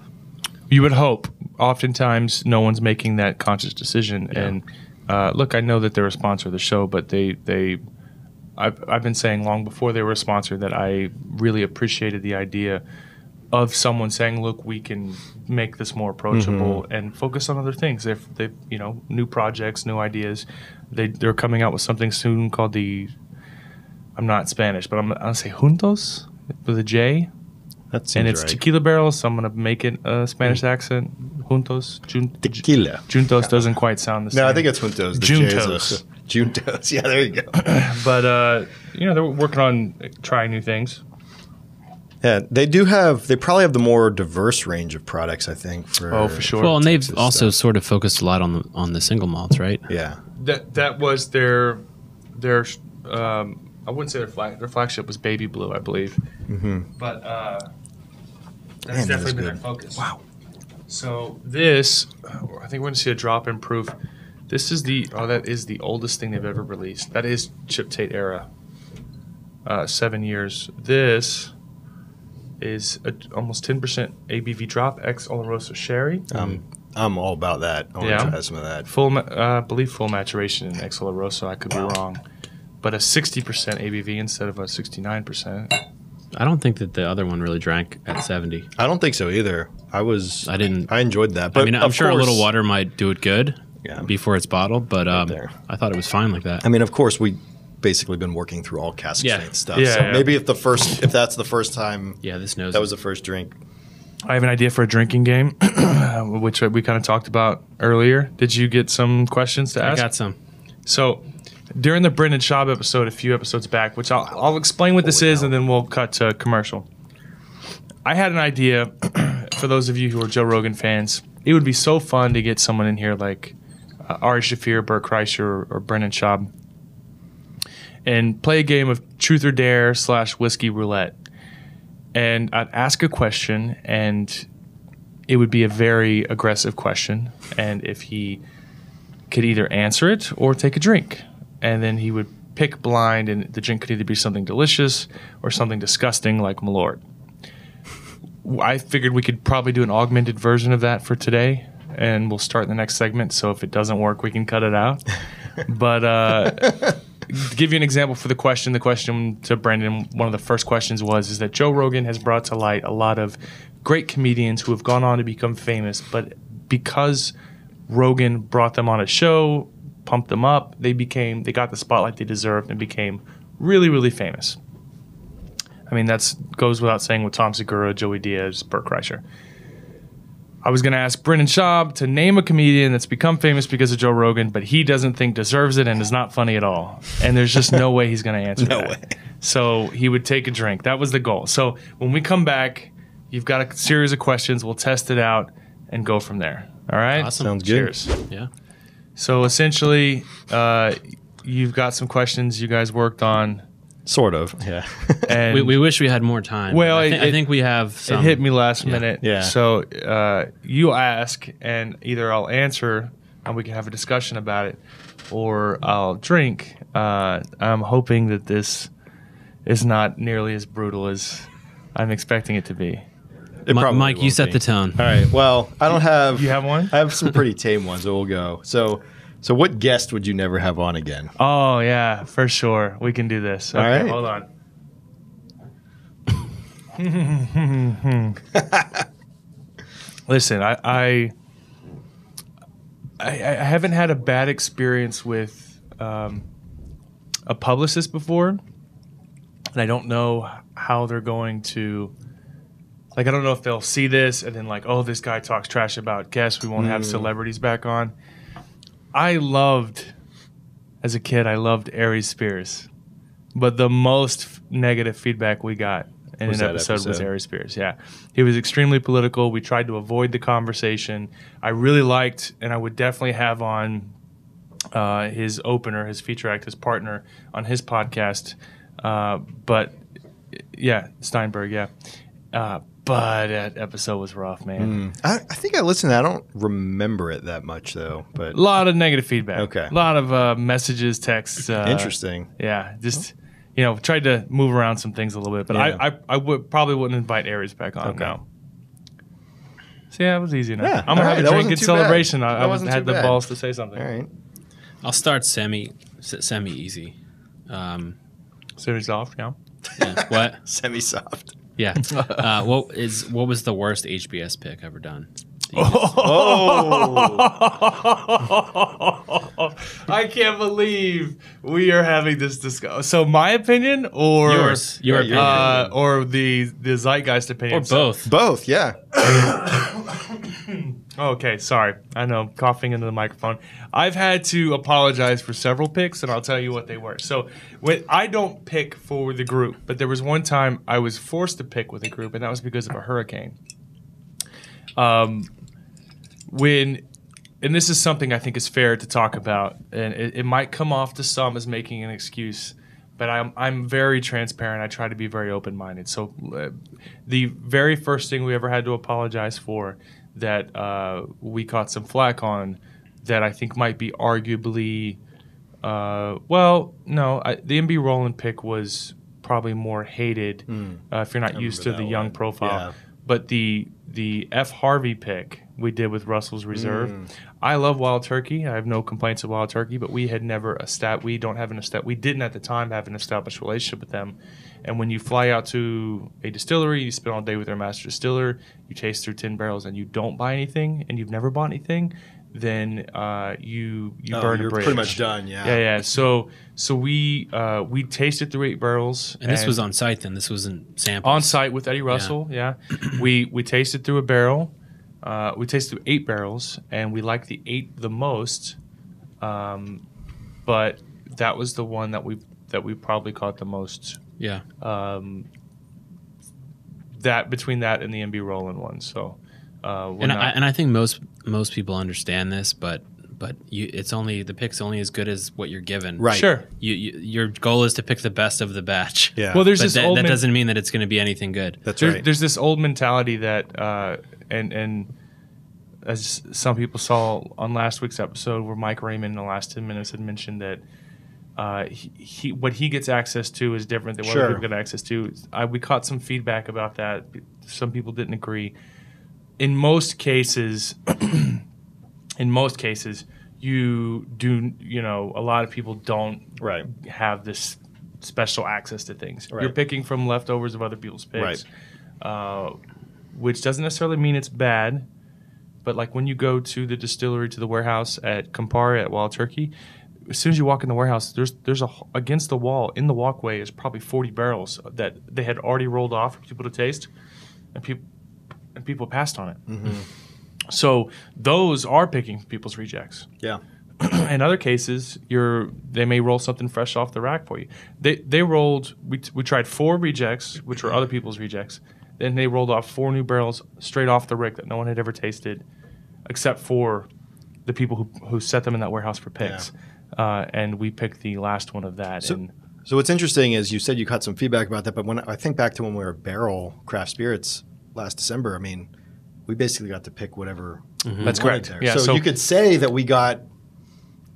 You would hope. Oftentimes, no one's making that conscious decision. Yeah. And uh, look, I know that they're a sponsor of the show, but they they I've I've been saying long before they were a sponsor that I really appreciated the idea of someone saying, look, we can make this more approachable mm-hmm. and focus on other things. They've, they've, you know, new projects, new ideas. They, they're coming out with something soon called the, I'm not Spanish, but I'm going to say Juntos with a J. That seems And it's right. tequila barrels, so I'm going to make it a Spanish mm. accent. Juntos. Jun tequila. Juntos doesn't quite sound the same. No, I think it's Juntos. The Juntos. Juntos. Yeah, there you go. But, uh, you know, they're working on trying new things. Yeah, they do have. They probably have the more diverse range of products, I think. For oh, for sure. Well, and Texas they've also stuff. sort of focused a lot on the on the single malts, right? Yeah. That that was their their. Um, I wouldn't say their flag. Their flagship was Baby Blue, I believe. Mm-hmm. But uh, that's Man, definitely that been good. their focus. Wow. So this, I think we're going to see a drop in proof. This is the oh, that is the oldest thing they've ever released. That is Chip Tate era. Uh, seven years. This. Is a, almost ten percent A B V drop, ex Oloroso Sherry. Um, I'm all about that. I want yeah. to try some of that. Full, I uh, believe full maturation in ex Oloroso. I could be wrong. But a sixty percent A B V instead of a sixty-nine percent. I don't think that the other one really drank at seventy. I don't think so either. I was. I didn't. I enjoyed that. But I mean, I'm sure course, a little water might do it good yeah. before it's bottled, but um, right I thought it was fine like that. I mean, of course, we. Basically been working through all cask strength yeah. stuff. Yeah, so yeah. maybe if the first, if that's the first time, yeah, this knows that it. was the first drink. I have an idea for a drinking game, which we kind of talked about earlier. Did you get some questions to I ask? I got some. So during the Brendan Schaub episode, a few episodes back, which I'll, I'll explain what Holy this is, hell. and then we'll cut to commercial. I had an idea for those of you who are Joe Rogan fans. It would be so fun to get someone in here like uh, Ari Shaffir, Bert Kreischer, or, or Brendan Schaub. And play a game of truth or dare slash whiskey roulette. And I'd ask a question, and it would be a very aggressive question. And if he could either answer it or take a drink, and then he would pick blind, and the drink could either be something delicious or something disgusting like Malort. I figured we could probably do an augmented version of that for today, and we'll start in the next segment. So if it doesn't work, we can cut it out. But... Uh, to give you an example for the question, the question to Brendan, one of the first questions was, is that Joe Rogan has brought to light a lot of great comedians who have gone on to become famous, but because Rogan brought them on a show, pumped them up, they became, they got the spotlight they deserved and became really, really famous. I mean, that's goes without saying with Tom Segura, Joey Diaz, Bert Kreischer. I was going to ask Brendan Schaub to name a comedian that's become famous because of Joe Rogan, but he doesn't think deserves it and is not funny at all. And there's just no way he's going to answer no that. Way. So he would take a drink. That was the goal. So when we come back, you've got a series of questions. We'll test it out and go from there. All right? Awesome. Sounds Cheers. good. Yeah. So essentially, uh, you've got some questions you guys worked on. Sort of, yeah. And we, we wish we had more time. Well, I, th it, I think we have some. It hit me last yeah. minute. Yeah. So uh, you ask, and either I'll answer, and we can have a discussion about it, or I'll drink. Uh, I'm hoping that this is not nearly as brutal as I'm expecting it to be. It Ma Mike, you set be. the tone. All right. Well, I don't have. You have one? I have some pretty tame ones, so we'll go. So. So what guest would you never have on again? Oh, yeah, for sure. We can do this. Okay, all right. Hold on. Listen, I, I I haven't had a bad experience with um, a publicist before, and I don't know how they're going to – like, I don't know if they'll see this and then like, oh, this guy talks trash about guests. We won't mm. have celebrities back on. I loved, as a kid, I loved Aries Spears. But the most f negative feedback we got in an episode, episode was Aries Spears. Yeah. He was extremely political. We tried to avoid the conversation. I really liked, and I would definitely have on uh, his opener, his feature act, his partner on his podcast. Uh, but, yeah, Steinberg, yeah. Uh, but that episode was rough, man. Mm. I, I think I listened to that. I don't remember it that much, though. But a lot of negative feedback. Okay. A lot of uh, messages, texts. Uh, Interesting. Yeah, just... Well. You know, tried to move around some things a little bit, but yeah. I, I, I would probably wouldn't invite Aries back on okay. now. So yeah, it was easy enough. Yeah. I'm gonna right. have a drink in celebration. Bad. I, I was, had the bad. balls to say something. All right, I'll start semi, semi easy, um, semi soft. Yeah. yeah. What? Semi soft. Yeah. Uh, what is what was the worst H B S pick ever done? Oh. I can't believe we are having this discussion. So my opinion or yours, your opinion, uh, or the the zeitgeist opinion, or both, so, both, yeah. Okay, sorry. I know, coughing into the microphone. I've had to apologize for several picks, and I'll tell you what they were. So when I don't pick for the group, but there was one time I was forced to pick with a group, and that was because of a hurricane. Um. When, and this is something I think is fair to talk about, and it, it might come off to some as making an excuse, but I'm, I'm very transparent. I try to be very open-minded. So uh, the very first thing we ever had to apologize for that uh, we caught some flack on that I think might be arguably, uh, well, no, I, the M B Rowland pick was probably more hated mm. uh, if you're not used to the young one. profile. Yeah. But the the F. Harvey pick we did with Russell's Reserve. Mm. I love Wild Turkey. I have no complaints of Wild Turkey, but we had never a stat. We don't have an estab We didn't at the time have an established relationship with them. And when you fly out to a distillery, you spend all day with their master distiller. You chase through ten barrels, and you don't buy anything, and you've never bought anything. Then uh, you you oh, burn. You're a bridge. Pretty much done. Yeah. Yeah. Yeah. So so we uh, we tasted through eight barrels, and, and this was on site. Then this wasn't samples. On site with Eddie Russell. Yeah. yeah. we we tasted through a barrel. Uh, we tasted through eight barrels, and we liked the eight the most. Um, but that was the one that we that we probably caught the most. Yeah. Um, that between that and the M B Rowland one. So. Uh, and I, and I think most most people understand this, but but you, it's only the pick's only as good as what you're given. Right. Sure. You, you, your goal is to pick the best of the batch. Yeah. Well, there's but this that, old that doesn't mean that it's going to be anything good. That's there's, right. There's this old mentality that uh, and and as some people saw on last week's episode, where Mike Raymond in the last ten minutes had mentioned that uh, he, he what he gets access to is different than what sure. other people get access to. I, we caught some feedback about that. Some people didn't agree. In most cases, in most cases, you do, you know, a lot of people don't right. have this special access to things. Right. You're picking from leftovers of other people's picks, right. uh, which doesn't necessarily mean it's bad. But like when you go to the distillery, to the warehouse at Campari at Wild Turkey, as soon as you walk in the warehouse, there's there's a against the wall in the walkway is probably forty barrels that they had already rolled off for people to taste, and people. And people passed on it. Mm-hmm. So those are picking people's rejects. Yeah. In other cases, you're they may roll something fresh off the rack for you. They they rolled we we tried four rejects, which were other people's rejects. Then they rolled off four new barrels straight off the rick that no one had ever tasted, except for the people who who set them in that warehouse for picks. Yeah. Uh, and we picked the last one of that. So and so what's interesting is you said you caught some feedback about that, but when I think back to when we were barrel craft spirits. Last December, I mean, we basically got to pick whatever. Mm-hmm. That's correct. Yeah, so, so you could say that we got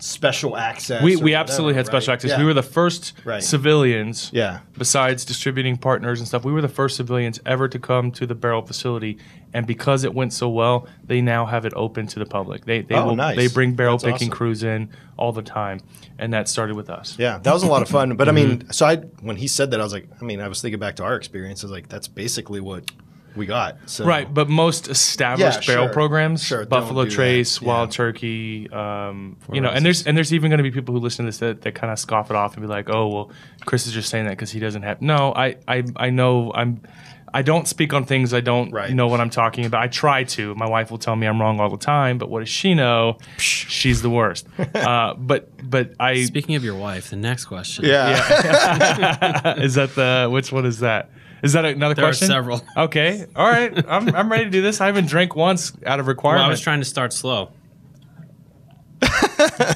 special access. We, we absolutely whatever, had right? special access. Yeah. We were the first right. civilians, yeah. besides distributing partners and stuff, we were the first civilians ever to come to the barrel facility. And because it went so well, they now have it open to the public. They they, oh, will, nice. they bring barrel That's picking awesome. crews in all the time. And that started with us. Yeah, that was a lot of fun. But I mean, so I when he said that, I was like, I mean, I was thinking back to our experience. I was like, that's basically what we got. So. Right, but most established yeah, barrel sure. programs, sure, Buffalo Trace, yeah. Wild Turkey, um, you know, reasons. and there's and there's even going to be people who listen to this that, that kind of scoff it off and be like, oh, well, Chris is just saying that because he doesn't have – no, I, I, I know I'm – I don't speak on things I don't right. know what I'm talking about. I try to. My wife will tell me I'm wrong all the time, but what does she know? She's the worst. Uh, but but I. Speaking of your wife, the next question. Yeah. yeah. Is that the which one is that? Is that another there question? There are several. Okay. All right. I'm I'm ready to do this. I haven't drank once out of requirement. Well, I was trying to start slow.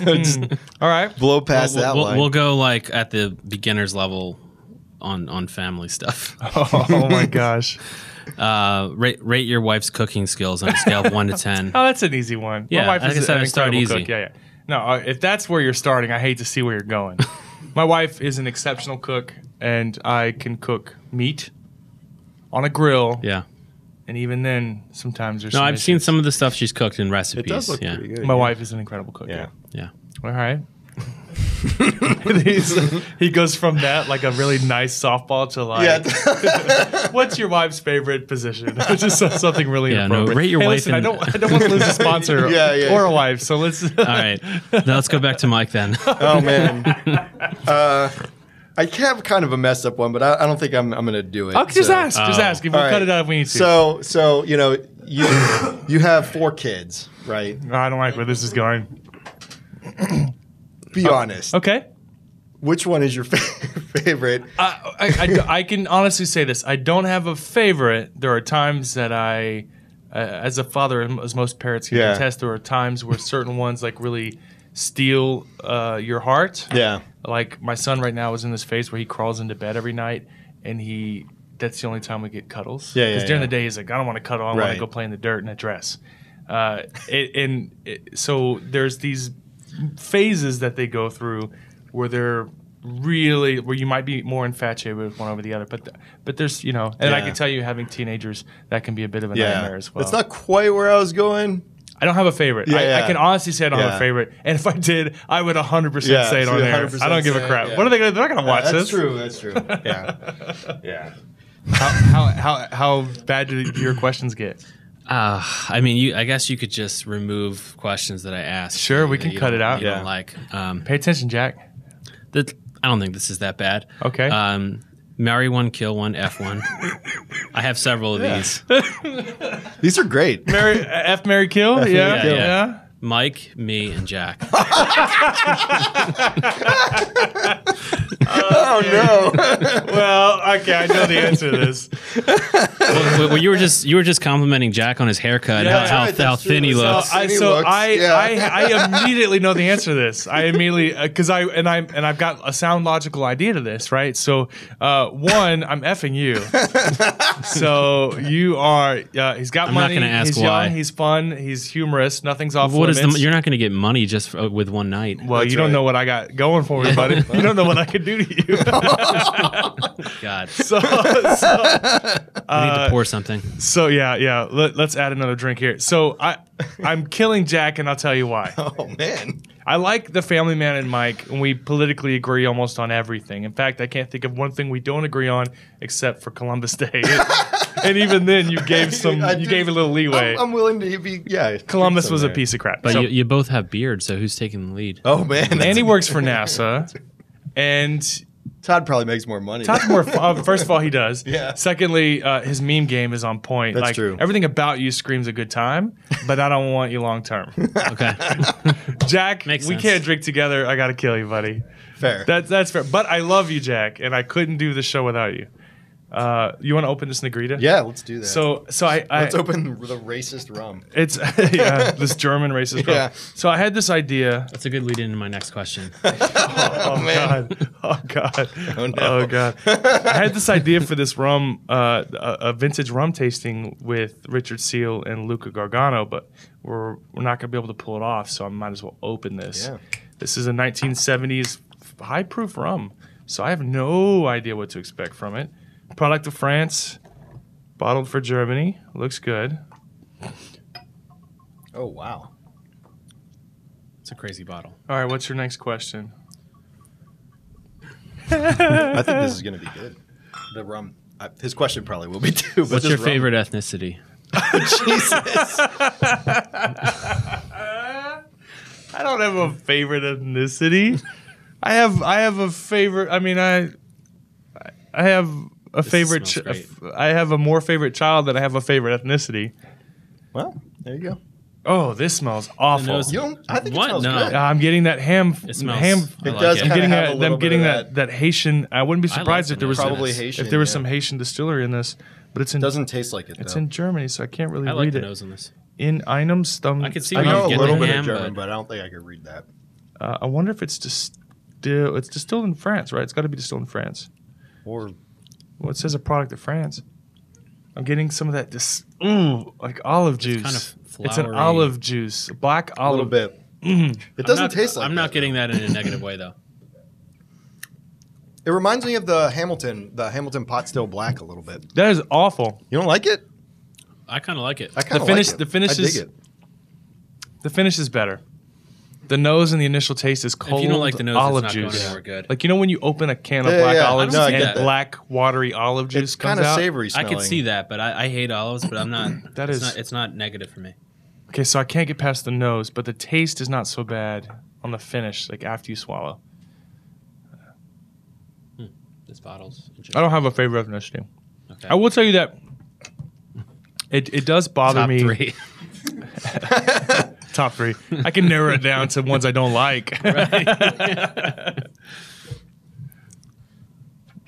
Just, all right. Blow past we'll, that we'll, line. We'll go like at the beginner's level. On, on family stuff. Oh, oh my gosh. uh, rate, rate your wife's cooking skills on a scale of one to ten. Oh, that's an easy one. Yeah, my wife like is I said, an I start easy. Cook. Yeah, yeah. No, uh, if that's where you're starting, I hate to see where you're going. My wife is an exceptional cook, and I can cook meat on a grill. Yeah. And even then, sometimes there's No, some I've issues. Seen some of the stuff she's cooked in recipes. It does look yeah. pretty good. My yeah. wife is an incredible cook. Yeah. Yeah. yeah. All right. He goes from that like a really nice softball to like yeah. what's your wife's favorite position, which is something really yeah, inappropriate. No, rate your hey, wife listen, I don't I don't want to lose a sponsor yeah, yeah, or a yeah. wife, so let's all right, now let's go back to Mike then. Oh man. uh I have kind of a mess up one, but I, I don't think I'm I'm gonna do it. Okay, so. Just ask just oh. ask if we right. cut it out if we need to. So so you know you you have four kids, right? No, I don't like where this is going. Be honest. Okay. Which one is your fa favorite? Uh, I, I, I can honestly say this. I don't have a favorite. There are times that I, uh, as a father, as most parents can yeah. attest, there are times where certain ones like really steal uh, your heart. Yeah. Like my son right now is in this phase where he crawls into bed every night, and he that's the only time we get cuddles. Yeah, yeah. Because during yeah. the day he's like, I don't want to cuddle. I right. want to go play in the dirt and a dress. Uh, it, and it, so there's these phases that they go through where they're really where you might be more infatuated with one over the other, but th but there's you know and yeah. I can tell you having teenagers that can be a bit of a yeah. nightmare as well. It's not quite where I was going. I don't have a favorite. Yeah, I, yeah. I can honestly say I don't yeah. have a favorite, and if I did, I would one hundred percent yeah, say it on there. I don't give a crap. Yeah. What are they gonna, they're not going to watch yeah, that's this. True, that's true. Yeah. yeah. How, how how how bad do your questions get? Uh, I mean, you, I guess you could just remove questions that I asked. Sure, we can you, cut it out. You yeah. don't like. Um, Pay attention, Jack. The, I don't think this is that bad. Okay. Um, marry one, kill one, F one. I have several of yeah. these. These are great. Marry, F, marry, kill? F, yeah. Yeah, kill. Yeah. yeah. Mike, me, and Jack. Oh, no. Well, okay, I know the answer to this. Well, well, you were just you were just complimenting Jack on his haircut yeah, and how, right, how thin he looks. So, I, so looks, I, yeah. I I immediately know the answer to this. I immediately because I and I and I've got a sound logical idea to this, right? So uh, one, I'm effing you. So you are. Uh, he's got I'm money. Not gonna ask he's why. Young. He's fun. He's humorous. Nothing's off what limits. Is the, you're not going to get money just for, uh, with one night. Well, That's you don't right. know what I got going for me, buddy. You don't know what I could do to you. God. So, so uh, we need to pour something. So yeah, yeah. Let, let's add another drink here. So I, I'm killing Jack, and I'll tell you why. Oh man, I like the family man and Mike, and we politically agree almost on everything. In fact, I can't think of one thing we don't agree on except for Columbus Day. And even then, you gave some, I you gave a little leeway. I'm, I'm willing to be, yeah. Columbus was a piece of crap. But so, you, you both have beards, so who's taking the lead? Oh man, Andy works for NASA, and. Todd probably makes more money. Todd's more. Uh, first of all, he does. Yeah. Secondly, uh, his meme game is on point. That's like, true. Everything about you screams a good time, but I don't want you long term. Okay. Jack, makes we sense. Can't drink together. I gotta kill you, buddy. Fair. That's that's fair. But I love you, Jack, and I couldn't do the show without you. Uh, you want to open this negrita? Yeah, let's do that. So, so I, I let's open the racist rum. It's yeah, this German racist yeah. rum. So I had this idea. That's a good lead into my next question. oh, oh, oh man! God. Oh god! Oh, no. oh god! I had this idea for this rum, uh, a, a vintage rum tasting with Richard Seale and Luca Gargano, but we're we're not gonna be able to pull it off. So I might as well open this. Yeah. This is a nineteen seventies high proof rum. So I have no idea what to expect from it. Product of France, bottled for Germany. Looks good. Oh, wow. It's a crazy bottle. All right, what's your next question? I think this is going to be good. The rum. Uh, his question probably will be too. But what's your rum. favorite ethnicity? Jesus. I don't have a favorite ethnicity. I have I have a favorite. I mean, I I have... a this favorite. Ch- a f- I have a more favorite child than I have a favorite ethnicity. Well, there you go. Oh, this smells awful. Nose, you don't, I think what? It smells no. good. Uh, I'm getting that ham. It smells. Ham, it like does. It. I'm getting have that. A I'm getting that, that. That Haitian. I wouldn't be surprised like if there was probably this, Haitian, if there was yeah. some Haitian distillery in this. But it's in, doesn't taste like it. Though. It's in Germany, so I can't really I read like the it. Nose in this. In Einum's thumb. I could see. I know a little bit ham, of German, but, but I don't think I could read that. Uh, I wonder if it's distilled. It's distilled in France, right? It's got to be distilled in France. Or, well, it says a product of France. I'm getting some of that. Dis- mm, like olive juice. It's kind of. Flowery. It's an olive juice, black olive. A little bit. Mm. It doesn't not, taste like I'm that, not getting though. That in a negative way, though. It reminds me of the Hamilton, the Hamilton Pot Still Black a little bit. That is awful. You don't like it? I kind of like it. I kind of like it. The finish I is, dig it. The finish is better. The nose and the initial taste is cold. If you don't like the nose, olive it's not juice. Going anywhere good. Like you know when you open a can of yeah, black yeah, olives and that. Black watery olive juice it's comes out. It's kind of savory smelling. I can see that, but I, I hate olives. But I'm not. that it's is. Not, it's not negative for me. Okay, so I can't get past the nose, but the taste is not so bad on the finish, like after you swallow. Hmm. This bottle's interesting. I don't have a favorite ethnicity. Okay. I will tell you that it it does bother Top me. Three. Top three. I can narrow it down to ones I don't like. Right.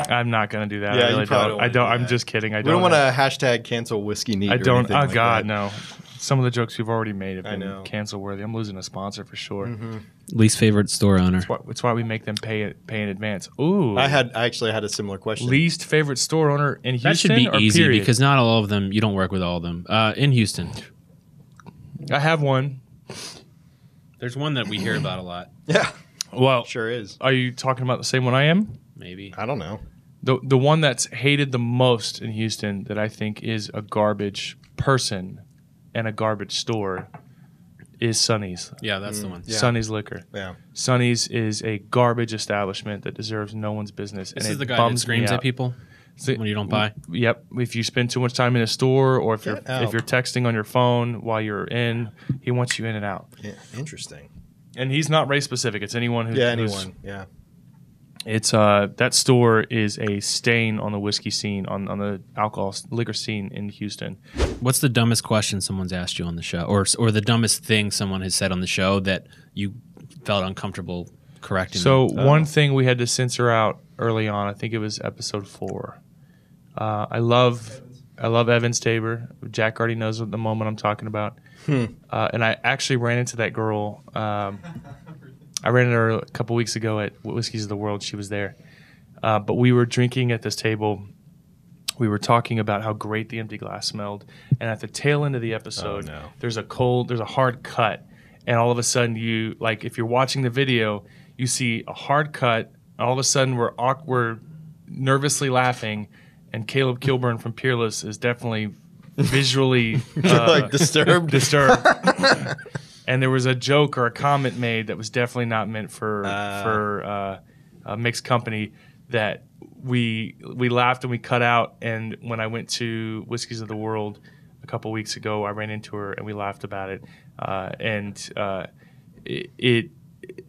I'm not going to do that. Yeah, I really don't. don't I don't. Do I'm that. just kidding. I we don't, don't want to hashtag cancel whiskey need. I don't. Oh, like God, that. no. Some of the jokes we've already made have been cancel worthy. I'm losing a sponsor for sure. Mm-hmm. Least favorite store owner. That's why, that's why we make them pay it, pay in advance. Ooh, I had I actually had a similar question. Least favorite store owner in Houston. That should be or easy period? Because not all of them. You don't work with all of them uh, in Houston. I have one. There's one that we hear about a lot. Yeah, well, sure is. Are you talking about the same one I am? Maybe I don't know. The the one that's hated the most in Houston that I think is a garbage person. And a garbage store is Sonny's. Yeah, that's mm. the one. Yeah. Sonny's Liquor. Yeah. Sonny's is a garbage establishment that deserves no one's business. This and is the guy that screams at people so, when you don't buy? Yep. If you spend too much time in a store or if Get you're out. if you're texting on your phone while you're in, he wants you in and out. Yeah, interesting. And he's not race specific. It's anyone who Yeah, anyone. Who's, yeah. It's uh that store is a stain on the whiskey scene, on, on the alcohol liquor scene in Houston. What's the dumbest question someone's asked you on the show, or or the dumbest thing someone has said on the show that you felt uncomfortable correcting? So them? one uh, thing we had to censor out early on, I think it was episode four. Uh, I love I love Evans Tabor. Jack already knows what the moment I'm talking about. Hmm. Uh, and I actually ran into that girl. Um, I ran into her a couple weeks ago at Whiskies of the World. She was there. Uh, but we were drinking at this table. We were talking about how great the empty glass smelled. And at the tail end of the episode, oh, no. there's a cold, there's a hard cut. And all of a sudden you, like if you're watching the video, you see a hard cut. All of a sudden we're awkward, nervously laughing. And Caleb Kilburn from Peerless is definitely visually uh, like disturbed. disturbed. And there was a joke or a comment made that was definitely not meant for uh, for uh, a mixed company that we we laughed and we cut out. And when I went to Whiskies of the World a couple weeks ago, I ran into her and we laughed about it. Uh, and uh, it, it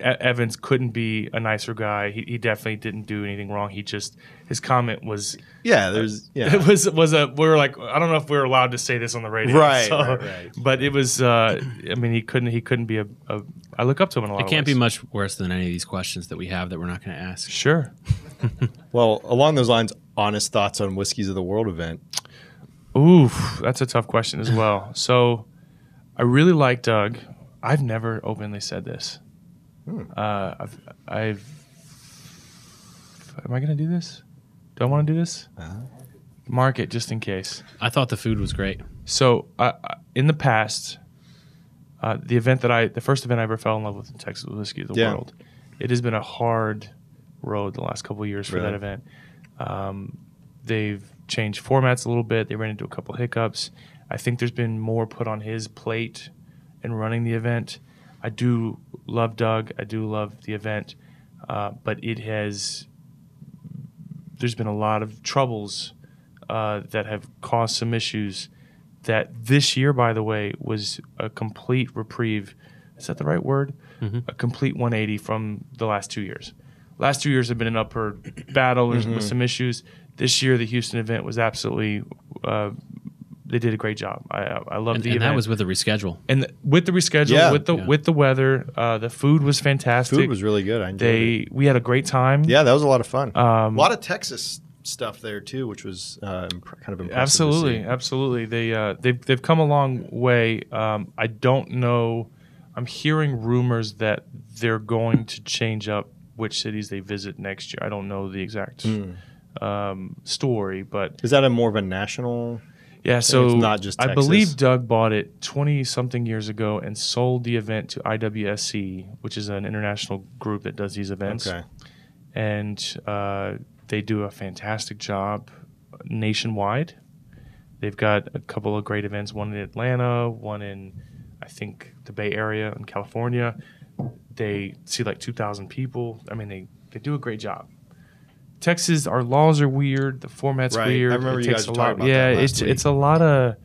Evans couldn't be a nicer guy. He, he definitely didn't do anything wrong. He just his comment was yeah. There's yeah. It was was a we were like I don't know if we were allowed to say this on the radio. Right. So, right, right. But it was uh, I mean he couldn't he couldn't be a, a I look up to him in a lot. It can't of ways. Be much worse than any of these questions that we have that we're not going to ask. Sure. Well, along those lines, honest thoughts on Whiskies of the World event. Oof, that's a tough question as well. So I really like Doug. I've never openly said this. Uh, I've, I've, am I going to do this? Do I want to do this? Uh-huh. Mark it just in case. I thought the food was great. So uh, in the past, uh, the event that I, the first event I ever fell in love with in Texas Whiskey of the yeah. World, it has been a hard road the last couple of years for really? that event. Um, they've changed formats a little bit. They ran into a couple hiccups. I think there's been more put on his plate in running the event. I do love Doug. I do love the event, uh, but it has. There's been a lot of troubles uh, that have caused some issues. That this year, by the way, was a complete reprieve. Is that the right word? Mm-hmm. A complete one eighty from the last two years. last two years have been an upward battle mm-hmm. with some issues. This year, the Houston event was absolutely uh, they did a great job. I I loved and, the and event. That was with the reschedule and the, with the reschedule yeah. with the yeah. with the weather. Uh, the food was fantastic. Food was really good. I enjoyed they it. We had a great time. Yeah, that was a lot of fun. Um, a lot of Texas stuff there too, which was uh, imp- kind of impressive. Absolutely, absolutely. They uh, they've they've come a long way. Um, I don't know. I'm hearing rumors that they're going to change up which cities they visit next year. I don't know the exact. Mm. Um, story, but is that a more of a national? Yeah, thing? So it's not just Texas. I believe Doug bought it twenty something years ago and sold the event to I W S C, which is an international group that does these events. Okay, and uh, they do a fantastic job nationwide. They've got a couple of great events: one in Atlanta, one in I think the Bay Area in California. They see like two thousand people. I mean, they they do a great job. Texas, our laws are weird. The format's right. weird. I remember it you guys a lot. About yeah, that it's week. It's a lot of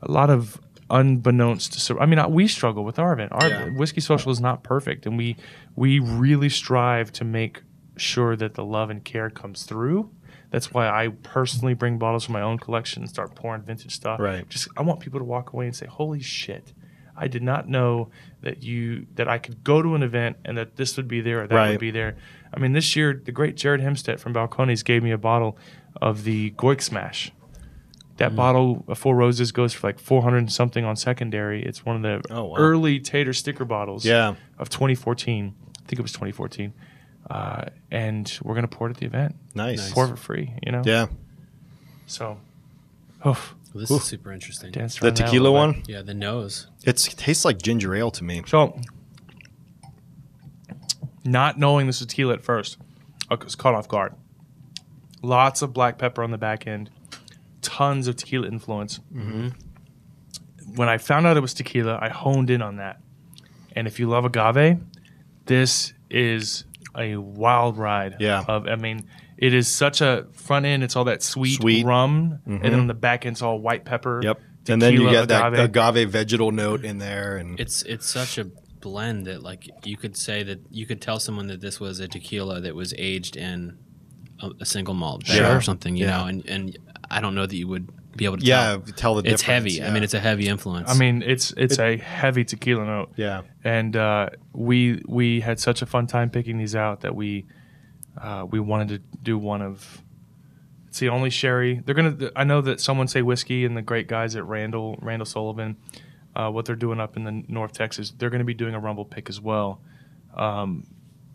a lot of unbeknownst. So I mean, we struggle with our event. Our yeah. Whiskey Social is not perfect, and we we really strive to make sure that the love and care comes through. That's why I personally bring bottles from my own collection and start pouring vintage stuff. Right. Just I want people to walk away and say, "Holy shit! I did not know that you that I could go to an event and that this would be there or that right. would be there." I mean, this year, the great Jared Hemstead from Balcones gave me a bottle of the Goik Smash. That mm. bottle of Four Roses goes for like four hundred and something on secondary. It's one of the oh, wow. early Tater sticker bottles yeah. of twenty fourteen. I think it was twenty fourteen. Uh, and we're going to pour it at the event. Nice. Pour it for free, you know? Yeah. So, oof. Well, this oof. Is super interesting. The tequila one? Yeah, the nose. It's, it tastes like ginger ale to me. So... Not knowing this was tequila at first, I was caught off guard. Lots of black pepper on the back end, tons of tequila influence. Mm-hmm. When I found out it was tequila, I honed in on that. And if you love agave, this is a wild ride. Yeah. Of, I mean, it is such a front end. It's all that sweet, sweet. rum, mm-hmm. and then on the back end, it's all white pepper. Yep. Tequila, and then you get agave. That agave vegetal note in there, and it's it's such a. blend that like you could say that you could tell someone that this was a tequila that was aged in a, a single malt sure. or something, you yeah. know, and, and I don't know that you would be able to yeah, tell. tell the it's difference. It's heavy. Yeah. I mean, it's a heavy influence. I mean, it's it's it, a heavy tequila note. Yeah. And uh, we we had such a fun time picking these out that we uh, we wanted to do one of it's the only sherry. They're gonna I know that someone say whiskey and the great guys at Randall Randall Sullivan Uh, what they're doing up in the North Texas, they're going to be doing a rumble pick as well. Um,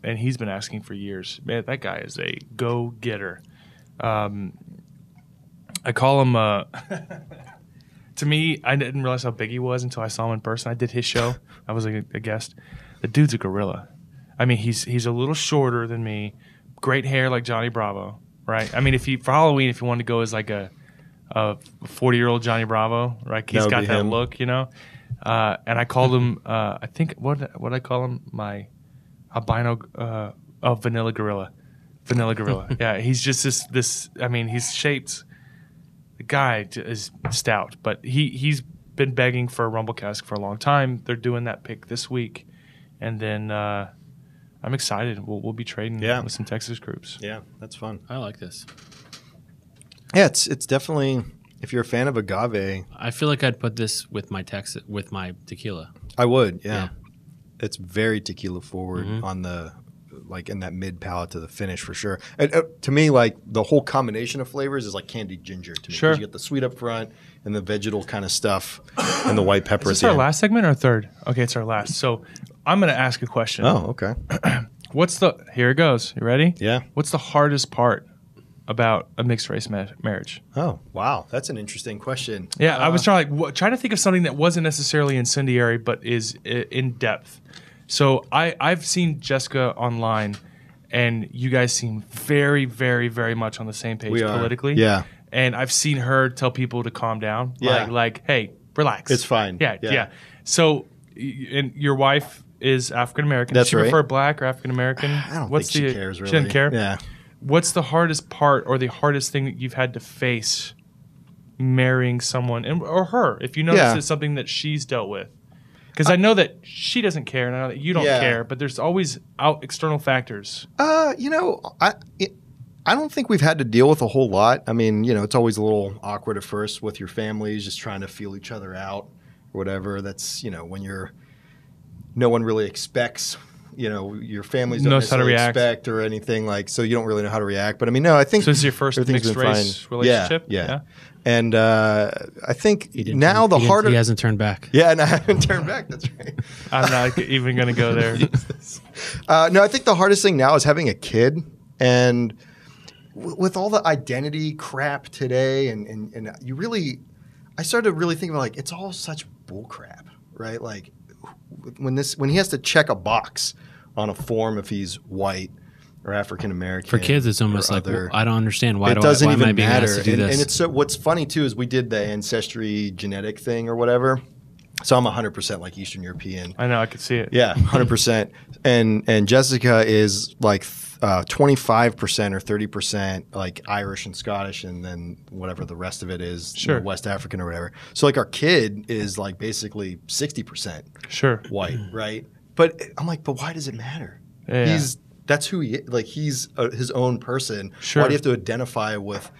and he's been asking for years. Man, that guy is a go-getter. Um, I call him uh, – to me, I didn't realize how big he was until I saw him in person. I did his show. I was a, a guest. The dude's a gorilla. I mean, he's he's a little shorter than me. Great hair like Johnny Bravo, right? I mean, if he, for Halloween, if you wanted to go as like a – Uh, forty-year-old Johnny Bravo, right? He's got that him. look, you know. Uh, and I called him. Uh, I think what what I call him, my albino, uh, oh, vanilla gorilla, vanilla gorilla. Yeah, he's just this. This. I mean, he's shaped. The guy is stout, but he he's been begging for a rumble cask for a long time. They're doing that pick this week, and then uh, I'm excited. We'll we'll be trading yeah. with some Texas groups. Yeah, that's fun. I like this. Yeah, it's it's definitely if you're a fan of agave. I feel like I'd put this with my tex- with my tequila. I would, yeah. yeah. It's very tequila forward mm-hmm. on the like in that mid palate to the finish for sure. And, uh, to me, like the whole combination of flavors is like candied ginger to me. Sure, you get the sweet up front and the vegetal kind of stuff and the white pepper. Is this our end. last segment or third? Okay, it's our last. So I'm going to ask a question. Oh, okay. What's the here it goes? You ready? Yeah. What's the hardest part about a mixed race ma- marriage? Oh, wow. That's an interesting question. Yeah, uh, I was trying like w- trying to think of something that wasn't necessarily incendiary but is I- in depth. So I, I've seen Jessica online, and you guys seem very, very, very much on the same page we are. politically. Yeah. And I've seen her tell people to calm down. Yeah. Like, like hey, relax. It's fine. Yeah, yeah. yeah. So and your wife is African-American. That's Does she right. prefer black or African-American? I don't What's think the, she cares really. She doesn't care? Yeah. What's the hardest part or the hardest thing that you've had to face marrying someone and, or her, if you notice yeah. it's something that she's dealt with? Because I, I know that she doesn't care, and I know that you don't yeah. care, but there's always out external factors. Uh, you know, I it, I don't think we've had to deal with a whole lot. I mean, you know, it's always a little awkward at first with your families, just trying to feel each other out or whatever. That's, you know, when you're no one really expects. You know, your families don't knows how to react. Expect or anything like, so you don't really know how to react. But I mean, no, I think so. This is your first mixed race fine. Relationship, yeah, yeah. yeah. And uh, I think now turn, the he harder he hasn't turned back. Yeah, and I haven't turned back. That's right. I'm not even going to go there. uh, no, I think the hardest thing now is having a kid, and w with all the identity crap today, and and and you really, I started to really think about like it's all such bull crap, right? Like. When this when he has to check a box on a form if he's white or African American for kids, it's almost like well, I don't understand why it do doesn't I, why even am I being matter. Asked to do and, this? And it's so what's funny too is we did the ancestry genetic thing or whatever. So I'm one hundred percent like Eastern European. I know I could see it. Yeah, one hundred percent. And and Jessica is like twenty-five percent uh, or thirty percent like Irish and Scottish, and then whatever the rest of it is, sure. you know, West African or whatever. So like our kid is like basically sixty percent sure white, right? But I'm like, but why does it matter? Yeah. He's that's who he like he's uh, his own person. Sure. Why do you have to identify with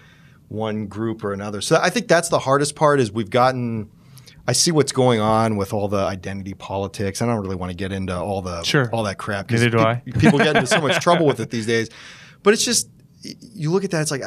one group or another? So I think that's the hardest part is we've gotten. I see what's going on with all the identity politics. I don't really want to get into all the sure. all that crap. Neither do I. People get into so much trouble with it these days. But it's just you look at that. It's like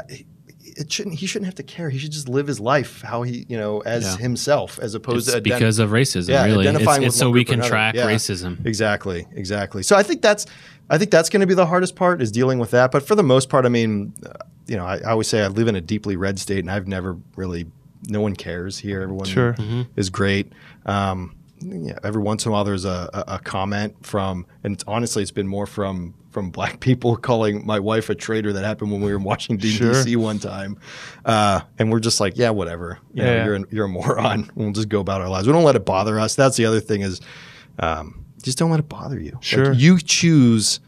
it shouldn't. He shouldn't have to care. He should just live his life how he you know as yeah. himself, as opposed it's to because of racism. Yeah, really, identifying it's, it's with so we can track yeah. racism. Exactly, exactly. So I think that's I think that's going to be the hardest part is dealing with that. But for the most part, I mean, uh, you know, I, I always say I live in a deeply red state, and I've never really. No one cares here. Everyone sure. mm-hmm. is great. Um, yeah, every once in a while, there's a, a, a comment from, and it's, honestly, it's been more from from black people calling my wife a traitor. That happened when we were in Washington sure. D C one time, uh, and we're just like, yeah, whatever. You yeah, know, yeah. You're, an, you're a moron. We'll just go about our lives. We don't let it bother us. That's the other thing is, um, just don't let it bother you. Sure, like, you choose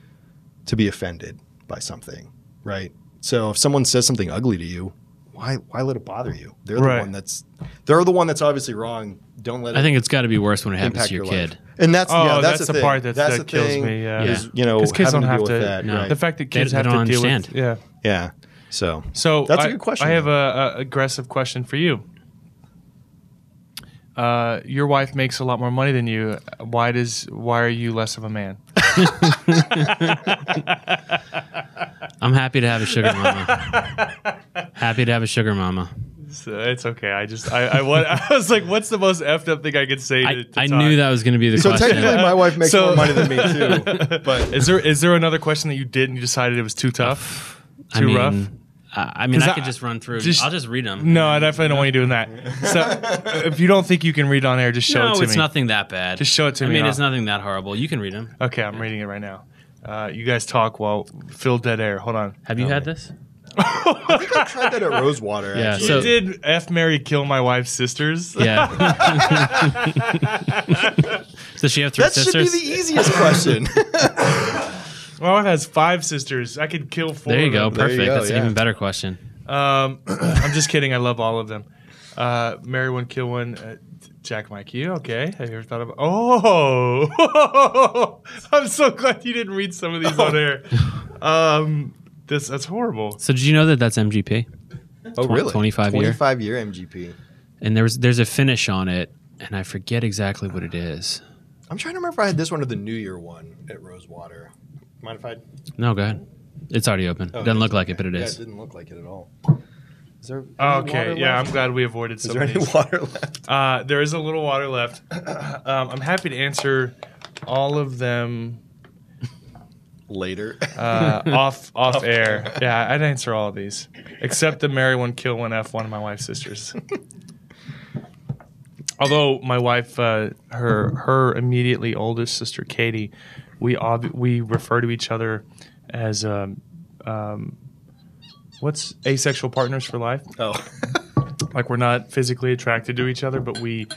to be offended by something, right? So if someone says something ugly to you. Why, why let it bother you? They're the right. one that's they're the one that's obviously wrong. Don't let. It I think it's got to be worse when it happens to your, your kid. Life. And that's oh, yeah, that's, that's the thing. part that's, that's that the kills thing me. Yeah, is, you know, kids don't to have to. That, no. right? The fact that kids they, have they don't to understand. Deal with. Yeah, yeah. So, so that's I, a good question. I have an aggressive question for you. Uh, your wife makes a lot more money than you. Why does why are you less of a man? I'm happy to have a sugar mama. Happy to have a sugar mama. So it's okay. I just I I, want, I was like, what's the most effed up thing I could say? To, to I, I knew that was going to be the so question. So technically, my wife makes so, more money than me too. But is there is there another question that you did and you decided it was too tough, too I mean, rough? Uh, I mean, I, I could just run through. Just, I'll just read them. No, I definitely don't want you doing that. So if you don't think you can read on air, just show no, it to me. No, it's nothing that bad. Just show it to I me. I mean, now. It's nothing that horrible. You can read them. Okay, I'm yeah. reading it right now. Uh, you guys talk while fill dead air. Hold on. Have you oh, had wait. this? I think I tried that at Rosewater. Yeah, actually. So you did F Mary kill my wife's sisters? Yeah. Does she have three that sisters? That should be the easiest question. My wife has five sisters. I could kill four. There you go. Of them. Perfect. You go, That's yeah. an even better question. Um, I'm just kidding. I love all of them. Uh, marry one, kill one. Uh, Jack, Mike, you okay? Have you ever thought about? Oh, I'm so glad you didn't read some of these oh. on air. Um, this that's horrible. So did you know that that's M G P? Oh, Tw really? Twenty-five year. Twenty-five year M G P. And there's there's a finish on it, and I forget exactly what it is. I'm trying to remember if I had this one or the New Year one at Rosewater. Mind if I? No, go ahead. It's already open. Oh, it doesn't look like okay. it, but it is. Yeah, it didn't look like it at all. Is there okay, yeah, left? I'm glad we avoided some. Is there any water left? Uh, there is a little water left. Um, I'm happy to answer all of them later. Uh, off off air. Yeah, I'd answer all of these. Except the marry one, kill one, F one of my wife's sisters. Although my wife, uh, her her immediately oldest sister, Katie, we ob we refer to each other as um, um, what's asexual partners for life. Oh, like we're not physically attracted to each other, but we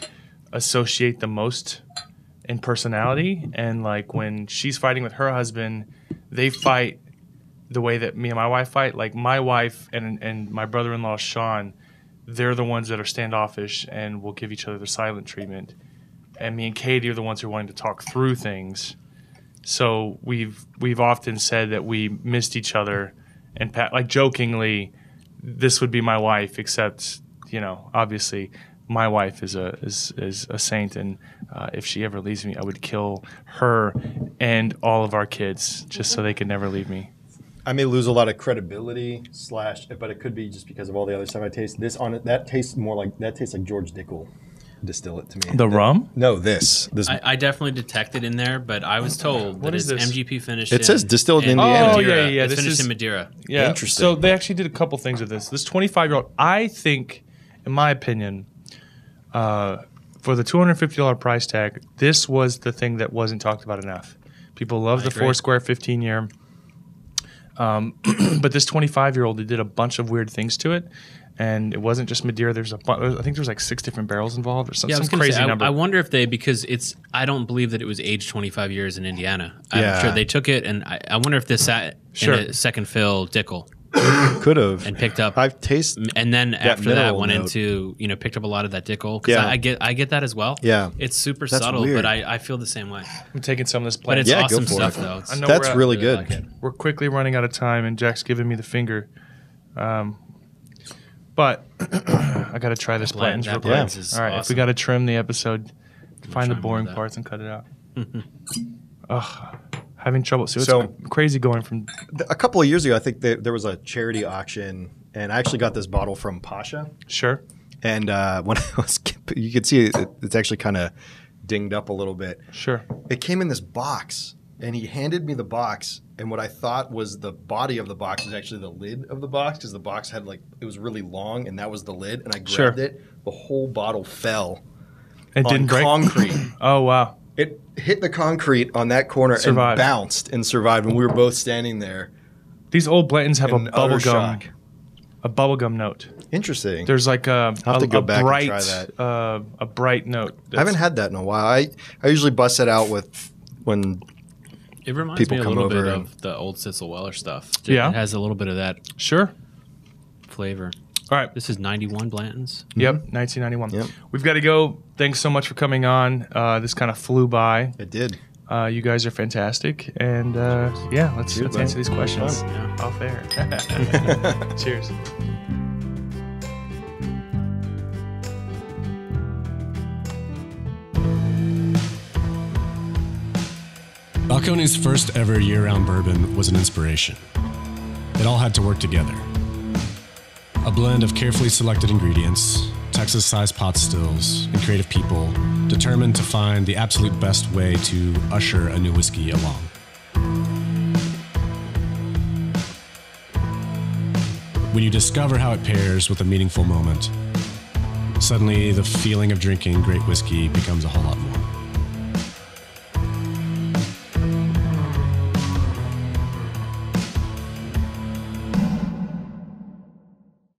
associate the most in personality. And like when she's fighting with her husband, they fight the way that me and my wife fight. Like my wife and and my brother-in-law Sean, they're the ones that are standoffish and will give each other the silent treatment. and me and Katie are the ones who are wanting to talk through things. So we've we've often said that we missed each other, and Pat, like jokingly, this would be my wife, except, you know, obviously my wife is a is, is a saint, and uh, if she ever leaves me, I would kill her and all of our kids just so they could never leave me. I may lose a lot of credibility, slash, but it could be just because of all the other stuff I taste. This on it, that tastes more like that tastes like George Dickel. Distill it to me. The that, rum? No, this. This. I, I definitely detected in there, but I was told what that is it's this? M G P finished. It in, says distilled in Indiana. Oh, Madeira. yeah, yeah. It's this finished is, in Madeira. Yeah. Interesting. So they actually did a couple things with this. This twenty-five-year-old, I think, in my opinion, uh, for the two hundred fifty dollar price tag, this was the thing that wasn't talked about enough. People love I the agree. Foursquare fifteen-year. Um, but this twenty-five-year-old, they did a bunch of weird things to it. And it wasn't just Madeira. There's a bunch, I think there's like six different barrels involved or some, yeah, some crazy say, I, number. I wonder if they, because it's, I don't believe that it was aged twenty-five years in Indiana. I'm yeah. sure they took it, and I, I wonder if this sat sure. in a second fill Dickel. Could have. And picked up. I've tasted. And then that after that went note. into, you know, picked up a lot of that Dickel. Because yeah. I, I get I get that as well. Yeah. It's super That's subtle, weird. but I, I feel the same way. I'm taking some of this plant. But it's yeah, awesome stuff, it. though. It's, I know That's really good. Like it. We're quickly running out of time, and Jack's giving me the finger. Um, But I got to try this Blanton's real quick. All right, awesome. If we got to trim the episode, we'll find the boring parts and cut it out. Ugh, having trouble. So, so it's crazy going from... A couple of years ago, I think they, there was a charity auction, and I actually got this bottle from Pasha. Sure. And uh, when I was... You could see it, it's actually kind of dinged up a little bit. Sure. It came in this box, and he handed me the box. And what I thought was the body of the box was actually the lid of the box, because the box had like, it was really long, and that was the lid. And I grabbed sure. it. The whole bottle fell it on didn't concrete. Break. Oh, wow. It hit the concrete on that corner survived. and bounced and survived. And we were both standing there. These old Blantons have a bubblegum a bubblegum note. Interesting. There's like a, I'll have a, to go a back bright, and try that. Uh, a bright note. I haven't had that in a while. I, I usually bust it out with when... It reminds People me a little bit of the old Sissel Weller stuff. It yeah. has a little bit of that sure. flavor. All right. This is ninety-one Blanton's. Yep, mm-hmm. nineteen ninety-one. Yep. We've got to go. Thanks so much for coming on. Uh, this kind of flew by. It did. Uh, you guys are fantastic. And uh, yeah, let's, Dude, let's answer these questions yeah. off air. Cheers. Balcones' first ever year-round bourbon was an inspiration. It all had to work together. A blend of carefully selected ingredients, Texas-sized pot stills, and creative people determined to find the absolute best way to usher a new whiskey along. When you discover how it pairs with a meaningful moment, suddenly the feeling of drinking great whiskey becomes a whole lot more.